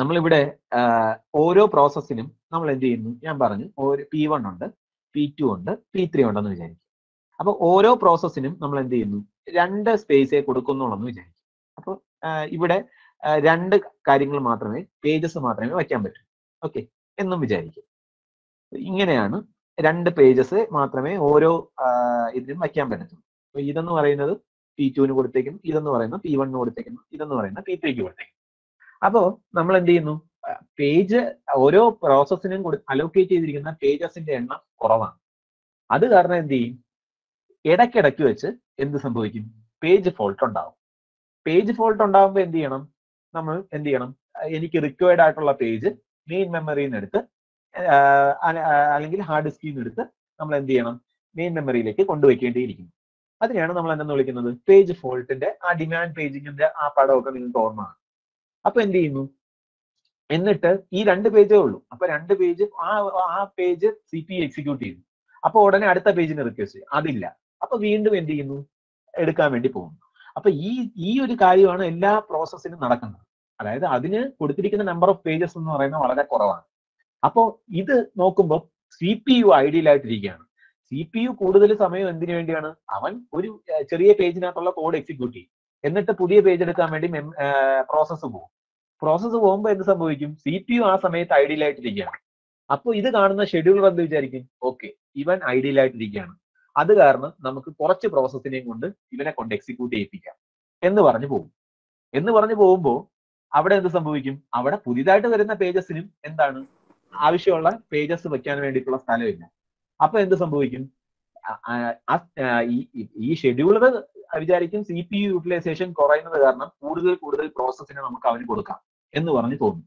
നമ്മളിവിടെ ഓരോ പ്രോസസ്സിനും നമ്മൾ എന്ത് ചെയ്യുന്നു? ഞാൻ പറഞ്ഞു, ഒരു പി വൺ ഉണ്ട്, പി ടു ഉണ്ട്, പി ത്രീ ഉണ്ടെന്ന് വിചാരിക്കും. അപ്പൊ ഓരോ പ്രോസസ്സിനും നമ്മൾ എന്ത് ചെയ്യുന്നു? രണ്ട് സ്പേസേ കൊടുക്കുന്നുള്ളൂ എന്ന് വിചാരിക്കും. അപ്പോൾ ഇവിടെ രണ്ട് കാര്യങ്ങൾ മാത്രമേ, പേജസ് മാത്രമേ വയ്ക്കാൻ പറ്റൂ, ഓക്കെ എന്നും വിചാരിക്കും. ഇങ്ങനെയാണ്, രണ്ട് പേജസ് മാത്രമേ ഓരോ ഇതിനും വയ്ക്കാൻ പറ്റത്തുള്ളൂ. അപ്പോൾ ഇതെന്ന് പറയുന്നത് പി ടുവിന് കൊടുത്തേക്കുന്നു, ഇതെന്ന് പറയുന്നത് പി വണ്ണിന് കൊടുത്തേക്കുന്നു, ഇതെന്ന് പറയുന്നത് പി ത്രീക്ക് കൊടുത്തേക്കുന്നു. അപ്പോൾ നമ്മൾ എന്ത് ചെയ്യുന്നു? പേജ് ഓരോ പ്രോസസ്സിനും കൊടു അലോക്കേറ്റ് ചെയ്തിരിക്കുന്ന പേജസിന്റെ എണ്ണം കുറവാണ്. അത് കാരണം എന്ത് ചെയ്യും? ഇടയ്ക്കിടയ്ക്ക് വെച്ച് എന്ത് സംഭവിക്കും? പേജ് ഫോൾട്ട് ഉണ്ടാവും. പേജ് ഫോൾട്ട് ഉണ്ടാകുമ്പോൾ എന്ത് ചെയ്യണം? നമ്മൾ എന്ത് ചെയ്യണം? എനിക്ക് റിക്വയർഡ് ആയിട്ടുള്ള പേജ് മെയിൻ മെമ്മറിയിൽ നിന്ന് എടുത്ത് അല്ലെങ്കിൽ ഹാർഡ് ഡിസ്കിൽ നിന്ന് എടുത്ത് നമ്മൾ എന്ത് ചെയ്യണം? മെയിൻ മെമ്മറിയിലേക്ക് കൊണ്ടുവയ്ക്കേണ്ടിയിരിക്കുന്നു. അതിനെയാണ് നമ്മൾ എന്തെന്ന് വിളിക്കുന്നത്? പേജ് ഫോൾട്ടിന്റെ ആ ഡിമാൻഡ് പേജിങ്ങിന്റെ ആ പടമൊക്കെ നിങ്ങൾക്ക് ഓർമ്മയാണ്. അപ്പൊ എന്ത് ചെയ്യുന്നു? എന്നിട്ട് ഈ രണ്ട് പേജേ ഉള്ളൂ. അപ്പൊ രണ്ട് പേജ് ആ ആ പേജ് സി പി എക്സിക്യൂട്ട് ചെയ്തു. അപ്പൊ ഉടനെ അടുത്ത പേജിന് റിക്വസ്റ്റ് ചെയ്യും, അതില്ല. അപ്പൊ വീണ്ടും എന്ത് ചെയ്യുന്നു? എടുക്കാൻ വേണ്ടി പോകുന്നു. അപ്പൊ ഈ ഈ ഒരു കാര്യമാണ് എല്ലാ പ്രോസസ്സിനും നടക്കുന്നത്. അതായത് അതിന് കൊടുത്തിരിക്കുന്ന നമ്പർ ഓഫ് പേജസ് എന്ന് പറയുന്നത് വളരെ കുറവാണ്. അപ്പോൾ ഇത് നോക്കുമ്പോൾ സി പി യു ഐഡിയലായിട്ടിരിക്കുകയാണ്. സി പി യു കൂടുതൽ സമയം എന്തിനു വേണ്ടിയാണ്? അവൻ ഒരു ചെറിയ പേജിനകത്തുള്ള കോഡ് എക്സിക്യൂട്ട് ചെയ്യും, എന്നിട്ട് പുതിയ പേജ് എടുക്കാൻ വേണ്ടി പ്രോസസ്സ് പോകും. പ്രോസസ്സ് പോകുമ്പോൾ എന്ത് സംഭവിക്കും? സി പി യു ആ സമയത്ത് ഐഡിയലായിട്ടിരിക്കുകയാണ്. അപ്പോൾ ഇത് കാണുന്ന ഷെഡ്യൂളർ എന്ത് വിചാരിക്കും? ഓക്കെ, ഇവൻ ഐഡിയലായിട്ടിരിക്കുകയാണ്, അത് കാരണം നമുക്ക് കുറച്ച് പ്രോസസ്സിനെയും കൊണ്ട് ഇവനെ കൊണ്ട് എക്സിക്യൂട്ട് ചെയ്യിപ്പിക്കാം എന്ന് പറഞ്ഞു പോകും. എന്ന് പറഞ്ഞു പോകുമ്പോൾ അവിടെ എന്ത് സംഭവിക്കും? അവിടെ പുതിയതായിട്ട് വരുന്ന പേജസിനും എന്താണ് ആവശ്യമുള്ള പേജസ് വെക്കാൻ വേണ്ടിയിട്ടുള്ള സ്ഥലമില്ല. അപ്പൊ എന്ത് സംഭവിക്കും? ഈ ഷെഡ്യൂളർ വിചാരിക്കും സി പി യു യൂട്ടിലൈസേഷൻ കുറയുന്നത് കാരണം കൂടുതൽ കൂടുതൽ പ്രോസസ്സിനെ നമുക്ക് അവന് കൊടുക്കാം എന്ന് പറഞ്ഞു തോന്നും.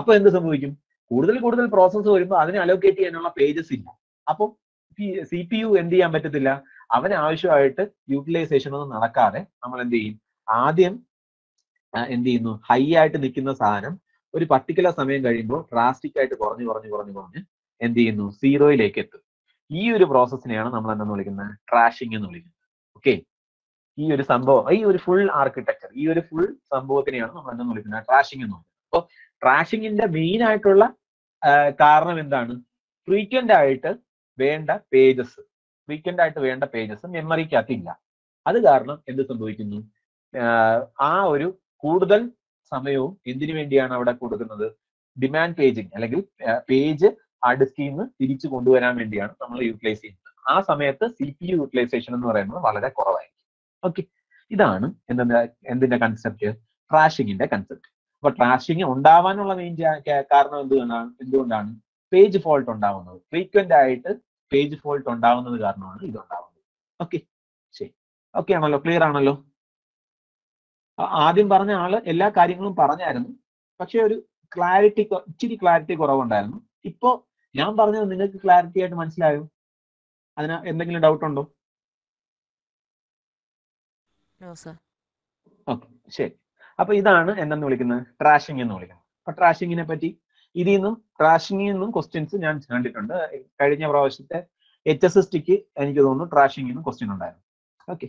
അപ്പൊ എന്ത് സംഭവിക്കും? കൂടുതൽ കൂടുതൽ പ്രോസസ്സ് വരുമ്പോൾ അതിനെ അലോക്കേറ്റ് ചെയ്യാനുള്ള പേജസ് ഇല്ല. അപ്പോൾ സി പി യു എന്ത് ചെയ്യാൻ പറ്റത്തില്ല? അവന് ആവശ്യമായിട്ട് യൂട്ടിലൈസേഷൻ ഒന്നും നടക്കാതെ നമ്മൾ എന്ത് ചെയ്യും? ആദ്യം എന്ത് ചെയ്യുന്നു? ഹൈ ആയിട്ട് നിൽക്കുന്ന സാധനം ഒരു പർട്ടിക്കുലർ സമയം കഴിയുമ്പോൾ ഡ്രാസ്റ്റിക് ആയിട്ട് കുറഞ്ഞു കുറഞ്ഞു കുറഞ്ഞു കുറഞ്ഞ് എന്ത് ചെയ്യുന്നു? സീറോയിലേക്ക് എത്തും. ഈ ഒരു പ്രോസസ്സിനെയാണ് നമ്മൾ എന്താന്ന് വിളിക്കുന്നത്? ട്രാഷിംഗ് എന്ന് വിളിക്കുന്നത്. ഓക്കെ, ഈ ഒരു സംഭവം, ഈ ഒരു ഫുൾ ആർക്കിടെക്ചർ, ഈ ഒരു ഫുൾ സംഭവത്തിനെയാണ് നമ്മൾ എന്താന്ന് വിളിക്കുന്നത്? ട്രാഷിംഗ് എന്ന് വിളിക്കുന്നത്. അപ്പോൾ ട്രാഷിങ്ങിന്റെ മെയിൻ ആയിട്ടുള്ള കാരണം എന്താണ്? ഫ്രീക്വന്റ് ആയിട്ട് വേണ്ട പേജസ്, ഫ്രീക്വന്റ് ആയിട്ട് വേണ്ട പേജസ് മെമ്മറിക്കകത്തില്ല. അത് കാരണം എന്ത് സംഭവിക്കുന്നു? ആ ഒരു കൂടുതൽ സമയവും എന്തിനു വേണ്ടിയാണ് അവിടെ കൊടുക്കുന്നത്? ഡിമാൻഡ് പേജിങ്, അല്ലെങ്കിൽ പേജ് ആ ഡിസ്കിൽ നിന്ന് തിരിച്ചു കൊണ്ടുവരാൻ വേണ്ടിയാണ് നമ്മൾ യൂട്ടിലൈസ് ചെയ്യുന്നത്. ആ സമയത്ത് സി പി യു യൂട്ടിലൈസേഷൻ എന്ന് പറയുന്നത് വളരെ കുറവായിരിക്കും. ഓക്കെ, ഇതാണ് എന്തിന്റെ എന്തിന്റെ കൺസെപ്റ്റ്? ട്രാഷിങ്ങിന്റെ കൺസെപ്റ്റ്. അപ്പൊ ട്രാഷിങ് ഉണ്ടാവാനുള്ള മെയിൻ കാരണം എന്തുകൊണ്ടാണ് എന്തുകൊണ്ടാണ് പേജ് ഫോൾട്ട് ഉണ്ടാവുന്നത്. ഫ്രീക്വന്റ് ആയിട്ട് പേജ് ഫോൾട്ട് ഉണ്ടാവുന്നത് കാരണമാണ് ഇത് ഉണ്ടാവുന്നത്. ഓക്കെ, ശരി, ഓക്കെ ആണല്ലോ, ക്ലിയർ ആണല്ലോ. ആദ്യം പറഞ്ഞ ആള് എല്ലാ കാര്യങ്ങളും പറഞ്ഞായിരുന്നു, പക്ഷെ ഒരു ക്ലാരിറ്റി, ഇച്ചിരി ക്ലാരിറ്റി കുറവുണ്ടായിരുന്നു. ഇപ്പോ ഞാൻ പറഞ്ഞത് നിങ്ങൾക്ക് ക്ലാരിറ്റി ആയിട്ട് മനസ്സിലായോ? അതിന് എന്തെങ്കിലും ഡൗട്ട് ഉണ്ടോ? ഓക്കെ, ശരി. അപ്പൊ ഇതാണ് എന്തെന്ന് വിളിക്കുന്നത്? ട്രാഷിംഗ് എന്ന് വിളിക്കുന്നത്. അപ്പൊ ട്രാഷിങ്ങിനെ പറ്റി ഇതിൽ നിന്നും ട്രാഷിംഗിൽ നിന്നും ക്വസ്റ്റ്യൻസ് ഞാൻ കണ്ടിട്ടുണ്ട്. കഴിഞ്ഞ പ്രാവശ്യത്തെ എച്ച് എസ് എസ് ടിക്ക് എനിക്ക് തോന്നുന്നു ട്രാഷിംഗിൽ നിന്നും ക്വസ്റ്റ്യൻ ഉണ്ടായിരുന്നു. ഓക്കെ,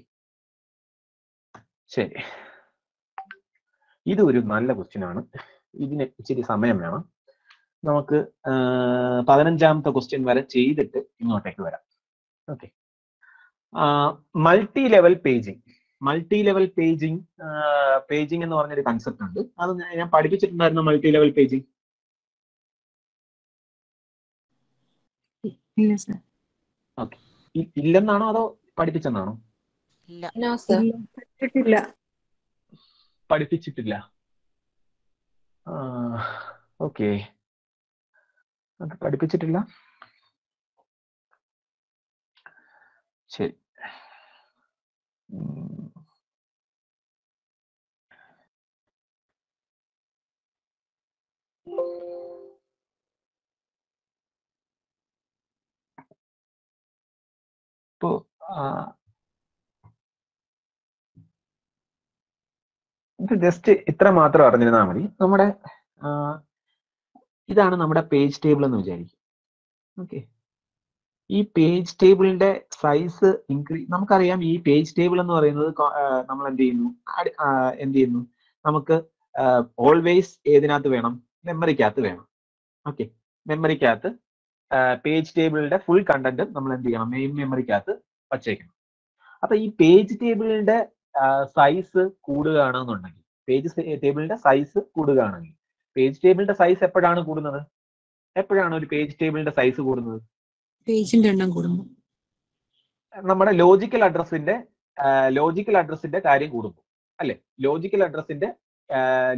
ശരി. ഇതൊരു നല്ല ക്വസ്റ്റ്യൻ ആണ്. ഇതിന് ഇച്ചിരി സമയം വേണം. നമുക്ക് പതിനഞ്ചാമത്തെ ക്വസ്റ്റ്യൻ വരെ ചെയ്തിട്ട് ഇങ്ങോട്ടേക്ക് വരാം. Okay, multi level paging. Multi level paging paging എന്ന് പറഞ്ഞൊരു കൺസെപ്റ്റ് ഉണ്ട്. അത് ഞാൻ പഠിപ്പിച്ചിട്ടുണ്ടായിരുന്നു. മൾട്ടി ലെവൽ പേജിങ് ഓക്കെ ഇല്ലെന്നാണോ അതോ പഠിപ്പിച്ചെന്നാണോ? പഠിപ്പിച്ചിട്ടില്ല. ഓക്കെ, അത് പഠിപ്പിച്ചിട്ടില്ല. ശരി, ഇപ്പോ ഇത് ജസ്റ്റ് ഇത്ര മാത്രം അറിഞ്ഞിരുന്നാൽ മതി. നമ്മുടെ ഇതാണ് നമ്മുടെ പേജ് ടേബിൾ എന്ന് വിചാരിക്കും. ഓക്കെ, ഈ പേജ് ടേബിളിന്റെ സൈസ് ഇൻക്രീ നമുക്കറിയാം. ഈ പേജ് ടേബിൾ എന്ന് പറയുന്നത് നമ്മൾ എന്ത് ചെയ്യുന്നു എന്ത് ചെയ്യുന്നു നമുക്ക് ഓൾവേസ് ഏതിനകത്ത് വേണം? മെമ്മറിക്കകത്ത് വേണം. ഓക്കെ, മെമ്മറിക്കകത്ത് പേജ് ടേബിളിന്റെ ഫുൾ കണ്ടന്റ് നമ്മൾ എന്ത് ചെയ്യണം? മെയിൻ മെമ്മറിക്കകത്ത് വച്ചേക്കണം. അപ്പൊ ഈ പേജ് ടേബിളിന്റെ സൈസ് കൂടുകയാണെന്നുണ്ടെങ്കിൽ, പേജ് ടേബിളിന്റെ സൈസ് കൂടുകയാണെങ്കിൽ പേജ് ടേബിളിന്റെ സൈസ് എപ്പോഴാണ് കൂടുന്നത്? എപ്പോഴാണ് ഒരു പേജ് ടേബിളിന്റെ സൈസ് കൂടുന്നത്? പേജിന്റെ എണ്ണം കൂടുമ്പോൾ, നമ്മുടെ ലോജിക്കൽ അഡ്രസ്സിന്റെ ലോജിക്കൽ അഡ്രസ്സിന്റെ കാര്യം കൂടുമ്പോൾ അല്ലെ? ലോജിക്കൽ അഡ്രസ്സിന്റെ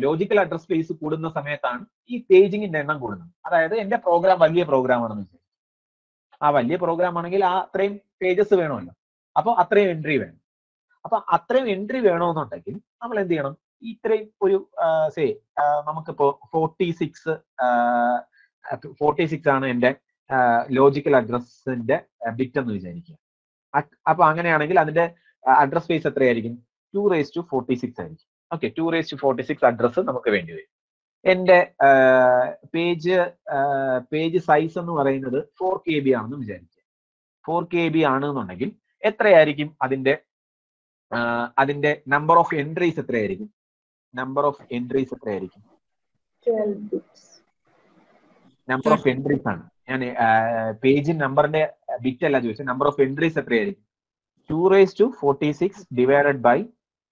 ലോജിക്കൽ അഡ്രസ് സ്പേസ് കൂടുന്ന സമയത്താണ് ഈ പേജിങ്ങിന്റെ എണ്ണം കൂടുന്നത്. അതായത് എന്റെ പ്രോഗ്രാം വലിയ പ്രോഗ്രാം ആണെന്ന് വെച്ചാൽ, ആ വലിയ പ്രോഗ്രാം ആണെങ്കിൽ ആ അത്രയും പേജസ് വേണമല്ലോ. അപ്പോൾ അത്രയും എൻട്രി വേണം. അപ്പൊ അത്രയും എൻട്രി വേണമെന്നുണ്ടെങ്കിൽ നമ്മൾ എന്ത് ചെയ്യണം? ഇത്രയും ഒരു സേ നമുക്കിപ്പോ ഫോർട്ടി സിക്സ് ഫോർട്ടി സിക്സ് ആണ് എൻ്റെ ലോജിക്കൽ അഡ്രസ്സിന്റെ ബിറ്റ് എന്ന് വിചാരിക്കുക. അപ്പൊ അങ്ങനെയാണെങ്കിൽ അതിന്റെ അഡ്രസ് സ്പേസ് എത്രയായിരിക്കും? Two raise to forty six ആയിരിക്കും. Okay, two raise to forty six address നമുക്ക് വേണ്ടി വരും. എൻ്റെ പേജ് പേജ് സൈസ് എന്ന് പറയുന്നത് ഫോർ കെ ബി ആണെന്ന് വിചാരിക്കുക. ഫോർ കെ ബി ആണെന്നുണ്ടെങ്കിൽ എത്രയായിരിക്കും അതിന്റെ അതിന്റെ നമ്പർ ഓഫ് എൻട്രീസ് എത്രയായിരിക്കും? നമ്പർ ഓഫ് എൻട്രീസ് എത്രയായിരിക്കും? നമ്പർ ഓഫ് എൻട്രീസ് ആണ് ഞാൻ പേജ് നമ്പറിന്റെ ബിറ്റ് അല്ല ചോദിച്ചത്. നമ്പർ ഓഫ് എൻട്രീസ് എത്രയായിരിക്കും? Two raise to forty six divided by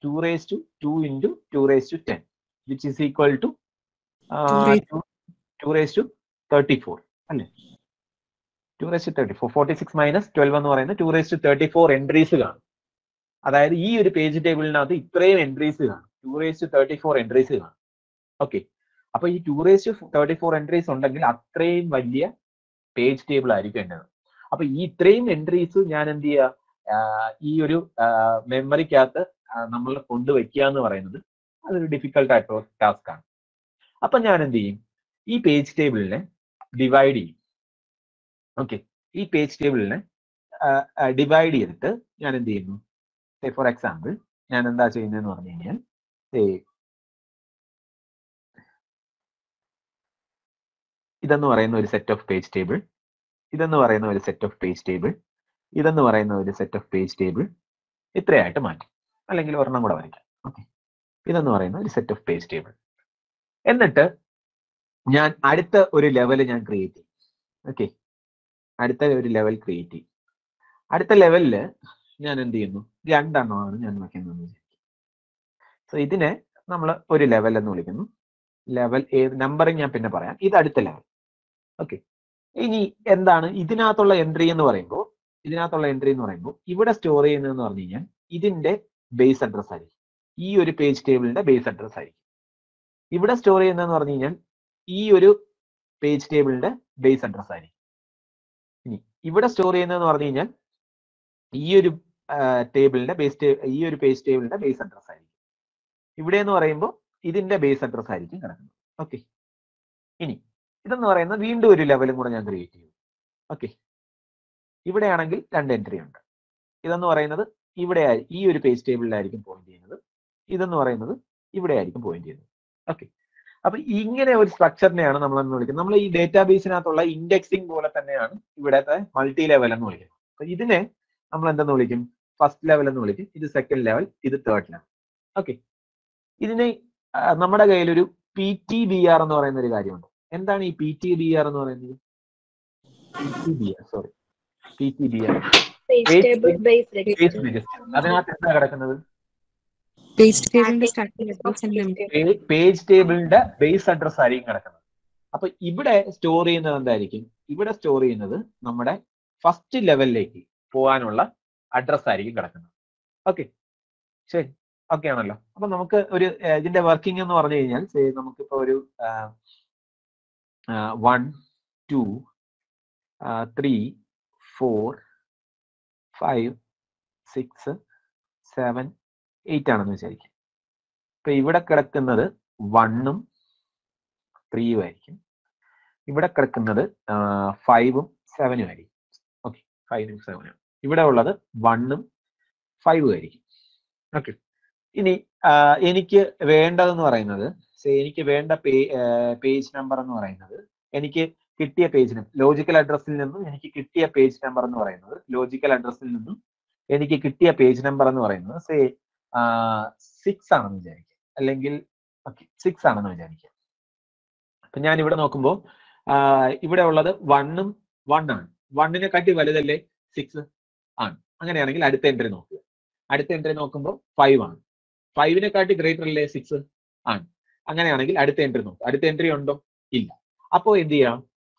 two raise to two into two raise to ten which is equal to two raise to thirty four അല്ലേ? Two raise to thirty four forty six minus twelve എന്ന് പറയുന്നത് two raise to thirty four entries കാണും. അതായത് ഈ ഒരു page ടേബിളിനകത്ത് ഇത്രയും entries കാണും. Two raise to thirty four entries കാണും. ഓക്കെ, അപ്പൊ ഈ two raise to thirty four entries ഉണ്ടെങ്കിൽ അത്രയും വലിയ പേജ് ടേബിൾ ആയിരിക്കും എൻ്റെത്. അപ്പൊ ഈ ഇത്രയും എൻട്രീസ് ഞാൻ എന്ത് ചെയ്യുക? ഈ ഒരു മെമ്മറിക്കകത്ത് നമ്മൾ കൊണ്ടുവയ്ക്കുക എന്ന് പറയുന്നത് അതൊരു ഡിഫിക്കൽട്ട് ആയിട്ടുള്ള ടാസ്ക് ആണ്. അപ്പൊ ഞാൻ എന്ത് ചെയ്യും? ഈ പേജ് ടേബിളിനെ ഡിവൈഡ് ചെയ്യും. ഓക്കെ, ഈ പേജ് ടേബിളിനെ divide ചെയ്തിട്ട് ഞാൻ എന്ത് ചെയ്യുന്നു? സേ ഫോർ എക്സാമ്പിൾ ഞാൻ എന്താ ചെയ്യുന്നതെന്ന് പറഞ്ഞു കഴിഞ്ഞാൽ സേ ഇതെന്ന് പറയുന്ന ഒരു സെറ്റ് ഓഫ് പേജ് ടേബിൾ, ഇതെന്ന് പറയുന്ന ഒരു സെറ്റ് ഓഫ് പേജ് ടേബിൾ, ഇതെന്ന് പറയുന്ന ഒരു സെറ്റ് ഓഫ് പേജ് ടേബിൾ ഇത്രയായിട്ട് മാറ്റി, അല്ലെങ്കിൽ ഒരെണ്ണം കൂടെ വരയ്ക്കാം. ഓക്കെ, ഇതെന്ന് പറയുന്ന ഒരു സെറ്റ് ഓഫ് പേജ് ടേബിൾ. എന്നിട്ട് ഞാൻ അടുത്ത ഒരു ലെവൽ ഞാൻ ക്രിയേറ്റ് ചെയ്യും. ഓക്കെ, അടുത്ത ഒരു ലെവൽ ക്രിയേറ്റ് ചെയ്യും. അടുത്ത ലെവലിൽ ഞാൻ എന്ത് ചെയ്യുന്നു? രണ്ടെണ്ണമാണ് ഞാൻ വയ്ക്കുന്നത്. സോ ഇതിനെ നമ്മൾ ഒരു ലെവൽ എന്ന് വിളിക്കുന്നു. ലെവൽ ഏത് നമ്പറിങ് ഞാൻ പിന്നെ പറയാം. ഇത് അടുത്ത ലെവൽ. ഓക്കെ, ഇനി എന്താണ് ഇതിനകത്തുള്ള എൻട്രി എന്ന് പറയുമ്പോൾ, ഇതിനകത്തുള്ള എൻട്രി എന്ന് പറയുമ്പോൾ ഇവിടെ സ്റ്റോർ ചെയ്യുന്നതെന്ന് പറഞ്ഞു കഴിഞ്ഞാൽ ഇതിൻ്റെ ബേസ് അഡ്രസ് ആയിരിക്കും, ഈ ഒരു പേജ് ടേബിളിൻ്റെ ബേസ് അഡ്രസ് ആയിരിക്കും. ഇവിടെ സ്റ്റോർ ചെയ്യുന്നതെന്ന് പറഞ്ഞു കഴിഞ്ഞാൽ ഈ ഒരു പേജ് ടേബിളിൻ്റെ ബേസ് അഡ്രസ് ആയിരിക്കും. ഇനി ഇവിടെ സ്റ്റോർ ചെയ്യുന്നതെന്ന് പറഞ്ഞു കഴിഞ്ഞാൽ ഈ ഒരു ടേബിളിൻ്റെ ബേസ് ഈ ഒരു പേജ് ടേബിളിൻ്റെ ബേസ് അഡ്രസ് ആയിരിക്കും. ഇവിടെ എന്ന് പറയുമ്പോൾ ഇതിൻ്റെ ബേസ് അഡ്രസ് ആയിരിക്കും കിടക്കുന്നത്. ഓക്കെ, ഇനി ഇതെന്ന് പറയുന്ന വീണ്ടും ഒരു ലെവലും കൂടെ ഞാൻ ക്രിയേറ്റ് ചെയ്യും. ഓക്കെ, ഇവിടെയാണെങ്കിൽ രണ്ട് എൻട്രി ഉണ്ട്. ഇതെന്ന് പറയുന്നത് ഇവിടെ ഈ ഒരു പേജ് ടേബിളിലായിരിക്കും പോയിന്റ് ചെയ്യുന്നത്, ഇതെന്ന് പറയുന്നത് ഇവിടെ ആയിരിക്കും പോയിന്റ് ചെയ്യുന്നത്. ഓക്കെ, അപ്പൊ ഇങ്ങനെ ഒരു സ്ട്രക്ചറിനെയാണ് നമ്മൾ എന്ന് വിളിക്കുന്നത്. നമ്മൾ ഈ ഡേറ്റാബേസിനകത്തുള്ള ഇൻഡെക്സിങ് പോലെ തന്നെയാണ് ഇവിടത്തെ മൾട്ടി ലെവൽ എന്ന് വിളിക്കുന്നത്. അപ്പൊ ഇതിനെ നമ്മൾ എന്തെന്ന് വിളിക്കും? ഫസ്റ്റ് ലെവൽ എന്ന് വിളിക്കും. ഇത് സെക്കൻഡ് ലെവൽ, ഇത് തേർഡ് ലെവൽ. ഓക്കെ, ഇതിനെ നമ്മുടെ കയ്യിലൊരു പി ടി ബി ആർ എന്ന് പറയുന്ന ഒരു കാര്യമുണ്ട്. എന്താണ് ഈ പി ടി ബി ആർ എന്ന് പറയുന്നത്? Sorry, P T B R അതിനകത്ത് എന്താ കിടക്കുന്നത്? പേജ് ടേബിളിന്റെ ബേസ് അഡ്രസ് ആയിരിക്കും കിടക്കുന്നത്. അപ്പൊ ഇവിടെ സ്റ്റോർ ചെയ്യുന്നത് എന്തായിരിക്കും? ഇവിടെ സ്റ്റോർ ചെയ്യുന്നത് നമ്മുടെ ഫസ്റ്റ് ലെവലിലേക്ക് പോകാനുള്ള അഡ്രസ് ആയിരിക്കും കിടക്കുന്നത്. ഓക്കെ, ശരി, ഓക്കെ ആണല്ലോ. അപ്പൊ നമുക്ക് ഒരു ഇതിന്റെ വർക്കിംഗ് എന്ന് പറഞ്ഞു കഴിഞ്ഞാൽ നമുക്കിപ്പോ ഒരു one two three four five six seven eight ആണെന്ന് വിചാരിക്കും. ഇപ്പൊ ഇവിടെ കിടക്കുന്നത് വണ്ണും ത്രീയും ആയിരിക്കും, ഇവിടെ കിടക്കുന്നത് ഫൈവും സെവനും ആയിരിക്കും. ഓക്കെ, ഫൈവും സെവനും, ഇവിടെ ഉള്ളത് വണ്ണും ഫൈവും ആയിരിക്കും. ഓക്കെ, ഇനി എനിക്ക് വേണ്ടതെന്ന് പറയുന്നത് എനിക്ക് വേണ്ട പേ പേജ് നമ്പർ എന്ന് പറയുന്നത് എനിക്ക് കിട്ടിയ പേജിന് ലോജിക്കൽ അഡ്രസ്സിൽ നിന്നും എനിക്ക് കിട്ടിയ പേജ് നമ്പർ എന്ന് പറയുന്നത് ലോജിക്കൽ അഡ്രസ്സിൽ നിന്നും എനിക്ക് കിട്ടിയ പേജ് നമ്പർ എന്ന് പറയുന്നത് സേ സിക്സ് ആണെന്ന് വിചാരിക്കുക, അല്ലെങ്കിൽ സിക്സ് ആണെന്ന് വിചാരിക്കുക. അപ്പൊ ഞാൻ ഇവിടെ നോക്കുമ്പോൾ ഇവിടെ ഉള്ളത് വണ്ണും വൺ ആണ്, വണ്ണിനെ കാട്ടി വലുതല്ലേ സിക്സ് ആണ്. അങ്ങനെയാണെങ്കിൽ അടുത്ത എൻട്രി നോക്കുക. അടുത്ത എൻട്രി നോക്കുമ്പോൾ ഫൈവ് ആണ്, ഫൈവിനെ കാട്ടി ഗ്രേറ്റർ അല്ലേ സിക്സ് ആണ്. അങ്ങനെയാണെങ്കിൽ അടുത്ത എൻട്രി നോക്കുക. അടുത്ത എൻട്രി ഉണ്ടോ? ഇല്ല. അപ്പോൾ എന്ത് ചെയ്യാം?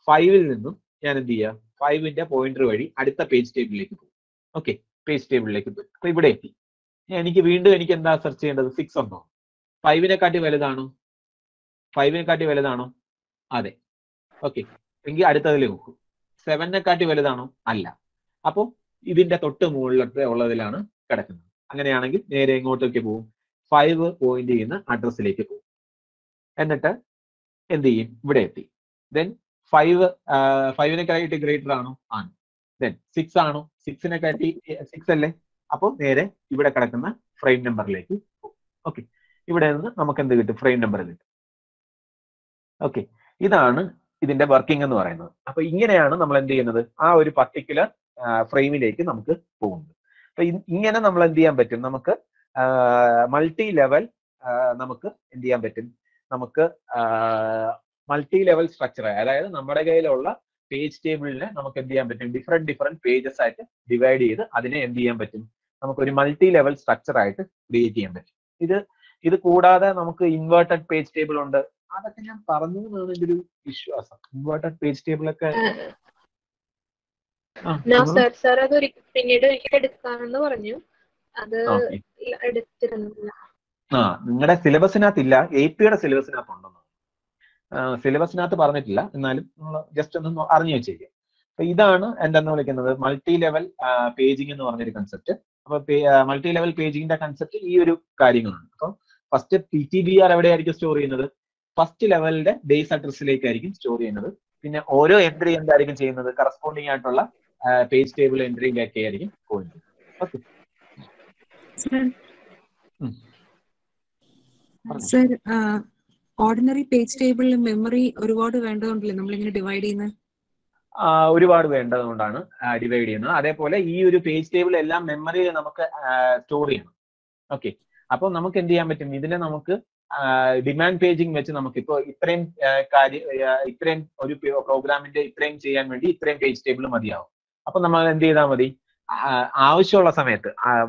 ഫൈവിൽ നിന്നും ഞാൻ എന്ത് ചെയ്യാം? ഫൈവിന്റെ പോയിന്റർ വഴി അടുത്ത പേജ് ടേബിളിലേക്ക് പോകും. ഓക്കെ, പേജ് ടേബിളിലേക്ക് പോകും. അപ്പൊ ഇവിടെ എത്തി. എനിക്ക് വീണ്ടും എനിക്ക് എന്താ സെർച്ച് ചെയ്യേണ്ടത്? സിക്സ് ഉണ്ടോ? ഫൈവിനെ കാട്ടി വലുതാണോ? ഫൈവിനെ കാട്ടി വലുതാണോ? അതെ. ഓക്കെ, എങ്കിൽ അടുത്തതിൽ നോക്കും. സെവനെ കാട്ടി വലുതാണോ? അല്ല. അപ്പോൾ ഇതിന്റെ തൊട്ട് മുകളിലത്തെ ഉള്ളതിലാണ് കിടക്കുന്നത്. അങ്ങനെയാണെങ്കിൽ നേരെ എങ്ങോട്ടേക്ക് പോകും? ഫൈവ് പോയിന്റ് ചെയ്യുന്ന അഡ്രസ്സിലേക്ക് പോകും. എന്നിട്ട് എന്ത് ചെയ്യും? ഇവിടെ എത്തി. ദെൻ ഫൈവ് ഫൈവിനെ കാട്ടി ഗ്രേറ്റർ ആണോ? ആണ്. ദെൻ സിക്സ് ആണോ? സിക്സിനെ കാട്ടി സിക്സ് അല്ലേ. അപ്പോൾ നേരെ ഇവിടെ കിടക്കുന്ന ഫ്രെയിം നമ്പറിലേക്ക് പോകും. ഓക്കെ, ഇവിടെ നിന്ന് നമുക്ക് എന്ത് കിട്ടും? ഫ്രെയിം നമ്പർ കിട്ടും. ഓക്കെ, ഇതാണ് ഇതിന്റെ വർക്കിംഗ് എന്ന് പറയുന്നത്. അപ്പൊ ഇങ്ങനെയാണ് നമ്മൾ എന്ത് ചെയ്യുന്നത്? ആ ഒരു പർട്ടിക്കുലർ ഫ്രെയിമിലേക്ക് നമുക്ക് പോകുന്നത്. അപ്പൊ ഇങ്ങനെ നമ്മൾ എന്ത് ചെയ്യാൻ പറ്റും? നമുക്ക് മൾട്ടി ലെവൽ നമുക്ക് എന്ത് ചെയ്യാൻ പറ്റും? നമുക്ക് മൾട്ടി ലെവൽ സ്ട്രക്ചർ, അതായത് നമ്മുടെ കയ്യിലുള്ള പേജ് ടേബിളിനെ നമുക്ക് എന്ത് ചെയ്യാൻ പറ്റും? ഡിഫറെന്റ് ഡിഫറെന്റ് പേജസ് ആയിട്ട് ഡിവൈഡ് ചെയ്ത് അതിനെ എന്ത് ചെയ്യാൻ പറ്റും? നമുക്കൊരു മൾട്ടി ലെവൽ സ്ട്രക്ചർ ആയിട്ട് ക്രിയേറ്റ് ചെയ്യാൻ പറ്റും. ഇത് ഇത് കൂടാതെ നമുക്ക് ഇൻവേർട്ടഡ് പേജ് ടേബിൾ ഉണ്ട്. അതൊക്കെ ഞാൻ പറഞ്ഞു എന്നാണ് എൻ്റെ ഒരു വിശ്വാസം. ഇൻവേർട്ടഡ് പേജ് ടേബിൾ ഒക്കെ പിന്നീട് എടുക്കാമെന്ന് പറഞ്ഞു. അത് എടുത്തിരുന്നില്ല. ആ, നിങ്ങളുടെ സിലബസിനകത്തില്ല, എ പിയുടെ സിലബസിനകത്ത് ഉണ്ടെന്ന് സിലബസിനകത്ത് പറഞ്ഞിട്ടില്ല. എന്നാലും നമ്മൾ ജസ്റ്റ് ഒന്ന് അറിഞ്ഞു വെച്ചിരിക്കുക. അപ്പൊ ഇതാണ് എന്താന്ന് വിളിക്കുന്നത്? മൾട്ടി ലെവൽ പേജിംഗ് എന്ന് പറഞ്ഞൊരു കൺസെപ്റ്റ്. അപ്പൊ മൾട്ടി ലെവൽ പേജിങ്ങിന്റെ കൺസെപ്റ്റ് ഈ ഒരു കാര്യങ്ങളാണ്. അപ്പം first P T B R എവിടെയായിരിക്കും സ്റ്റോർ ചെയ്യുന്നത്? ഫസ്റ്റ് ലെവലിന്റെ ബേസ് അഡ്രസ്സിലേക്കായിരിക്കും സ്റ്റോർ ചെയ്യുന്നത്. പിന്നെ ഓരോ എൻട്രി എന്തായിരിക്കും ചെയ്യുന്നത്? കറസ്പോണ്ടിങ് ആയിട്ടുള്ള uh, page table entry get here going. Okay. Sir, hmm. Sir uh, ordinary page table memory divide Uh divide divide page table memory story. Okay. Upon Namak Uh, demand paging which Namakipo, Iprem Iprem or program in the Iprem J and Iprem page table Madia. Upon the Malandi Namadi, Aushola Samet,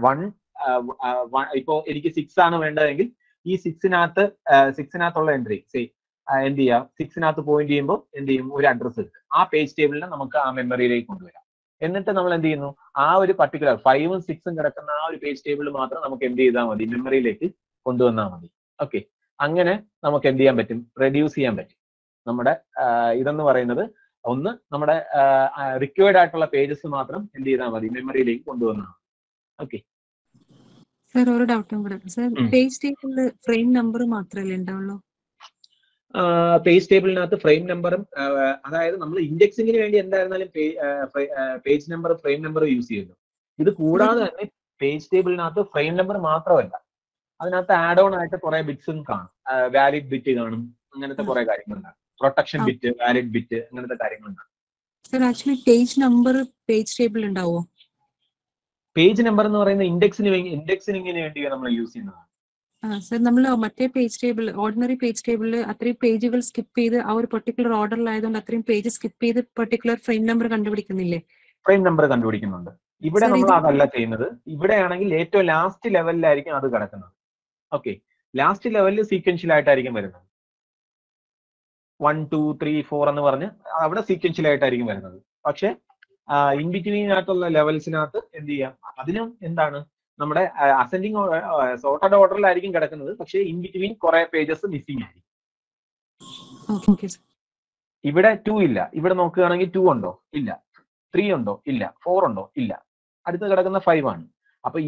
one one six on vendor, E six in Atha, six in Athola entry, say India, six in Atha point in the Mur address. Our page table Namaka memory. And then Namalandi, our particular five and six and page table Matra Namakendi Damadi, memory lake, Kondo Namadi. Okay, Angana, Namakendiam betim, reduce yam betim. Namada, uh, either no another, on the Namada, uh, required at pages of Matram, and the Ramadi memory link on Dona. Okay. Sir, or a doubt, sir, page table frame number matral and download. Uh, page table not the frame number, uh, indexing in the page number, frame number you see. This is page table not the frame number matravella. Add-on at the bits and can valid bit on the protection bit, valid bit, another carrying. Sir, actually, page number, page table and our page number nor in the indexing indexing in India. I'm using sir, number of page table, ordinary page table, a three page will skip either our particular order lie on a three pages skip either particular frame number contributing frame number contributing under. If you have a last level, okay, last level is sequential. one, two, three, four, and the other sequential. Okay, in between levels, in the ascending or sorted order, in between pages missing. Okay, sir. If you have two, if you have two, three, four, that's the five one. So,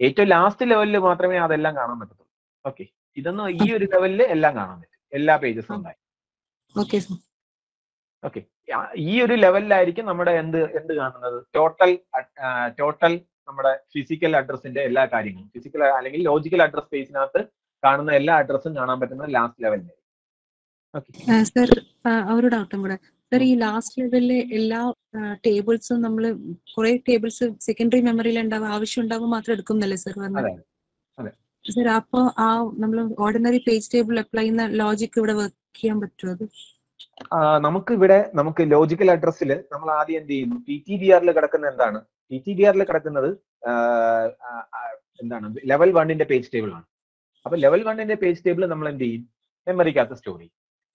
this last level is the okay. This level is all pages. Okay, sir. Okay. This level is total, uh, total physical address. Physical, logical address space is all address in the last level. Okay. Uh, sir, our doctor. Sir, this last level, all uh, tables, we have tables secondary memory and avashyu undavu mathra edukunnalla sir vanna sir appo aa nammal ordinary page table apply na logic ivda work cheyan pattumo adu aa namakku ivda namakku logical address il nammal aadi endu cheyunu ptdr la kadakkunna endana ptdr la kadakkunnathu endana level one inde page table aanu appo level one inde page table nammal endu cheyum memory katha story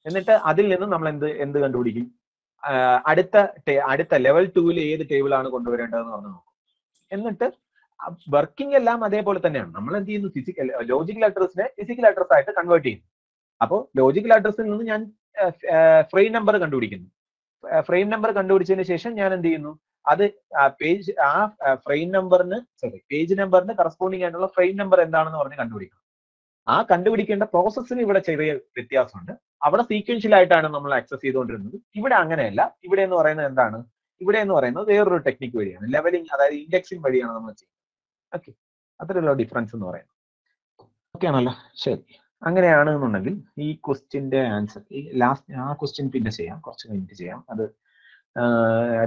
എന്നിട്ട് അതിൽ നിന്ന് നമ്മൾ എന്ത് എന്ത് കണ്ടുപിടിക്കും അടുത്ത അടുത്ത level two ൽ ഏത് ടേബിൾ ആണ് കൊണ്ടുവരേണ്ടതെന്ന് പറഞ്ഞു നോക്കും എന്നിട്ട് വർക്കിംഗ് എല്ലാം അതേപോലെ തന്നെയാണ് നമ്മൾ എന്ത് ചെയ്യുന്നു ഫിസിക്കൽ ലോജിക്കൽ അഡ്രസ്സിനെ ഫിസിക്കൽ അഡ്രസ് ആയിട്ട് കൺവേർട്ട് ചെയ്യുന്നു അപ്പോൾ ലോജിക്കൽ അഡ്രസ്സിൽ നിന്ന് ഞാൻ ഫ്രെയിം നമ്പർ കണ്ടുപിടിക്കുന്നു ഫ്രെയിം നമ്പർ കണ്ടുപിടിച്ചതിന് ശേഷം ഞാൻ എന്ത് ചെയ്യുന്നു അത് പേജ് ആ ഫ്രെയിം നമ്പറിന് സോറി പേജ് നമ്പറിന് കറസ്പോണ്ടിങ് ആയിട്ടുള്ള ഫ്രെയിം നമ്പർ എന്താണെന്ന് പറഞ്ഞു കണ്ടുപിടിക്കും ആ കണ്ടുപിടിക്കേണ്ട പ്രോസസ്സിന് ഇവിടെ ചെറിയ വ്യത്യാസമുണ്ട് അവിടെ സീക്വൻഷ്യൽ ആയിട്ടാണ് നമ്മൾ ആക്സസ് ചെയ്തുകൊണ്ടിരുന്നത് ഇവിടെ അങ്ങനെയല്ല ഇവിടെ എന്ന് പറയുന്നത് എന്താണ് ഇവിടെ എന്ന് പറയുന്നത് വേറൊരു ടെക്നിക് വഴിയാണ് ലെവലിംഗ് അതായത് ഇൻഡെക്സിംഗ് വഴിയാണ് നമ്മൾ ചെയ്യുന്നത് ഓക്കെ അത്രയുള്ള ഡിഫറൻസ് എന്ന് പറയുന്നത് ഓക്കെ ആണല്ലോ ശരി അങ്ങനെയാണ് എന്നുണ്ടെങ്കിൽ ഈ ക്വസ്റ്റ്യൻ്റെ ആൻസർ ഈ ലാസ്റ്റ് ആ ക്വസ്റ്റ്യൻ പിന്നെ ചെയ്യാം കുറച്ച് മിനിറ്റ് ചെയ്യാം അത്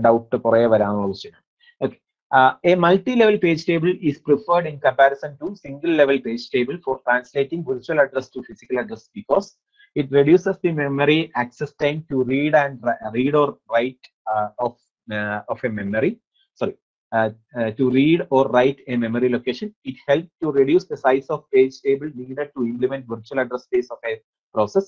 ഡൗട്ട് കുറേ വരാനുള്ള ക്വസ്റ്റ്യനാണ് okay Uh, a multi-level page table is preferred in comparison to single-level page table for translating virtual address to physical address because it reduces the memory access time to read and read or write uh, of uh, of a memory. Sorry, uh, uh, to read or write a memory location. It helps to reduce the size of page table needed to implement virtual address space of a process.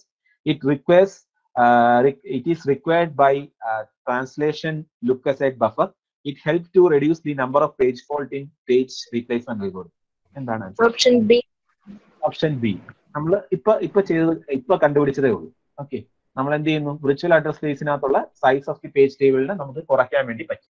It requires uh, it is required by uh, translation look-aside buffer. It helps to reduce the number of page fault in page replacement algorithm. Option B. Option B. Nammal ippa ippa cheyidu ippa kandupidichade ullu. Okay. Nammal endu virtual address space nathulla size of the page table na namukku korakkan vendi patti.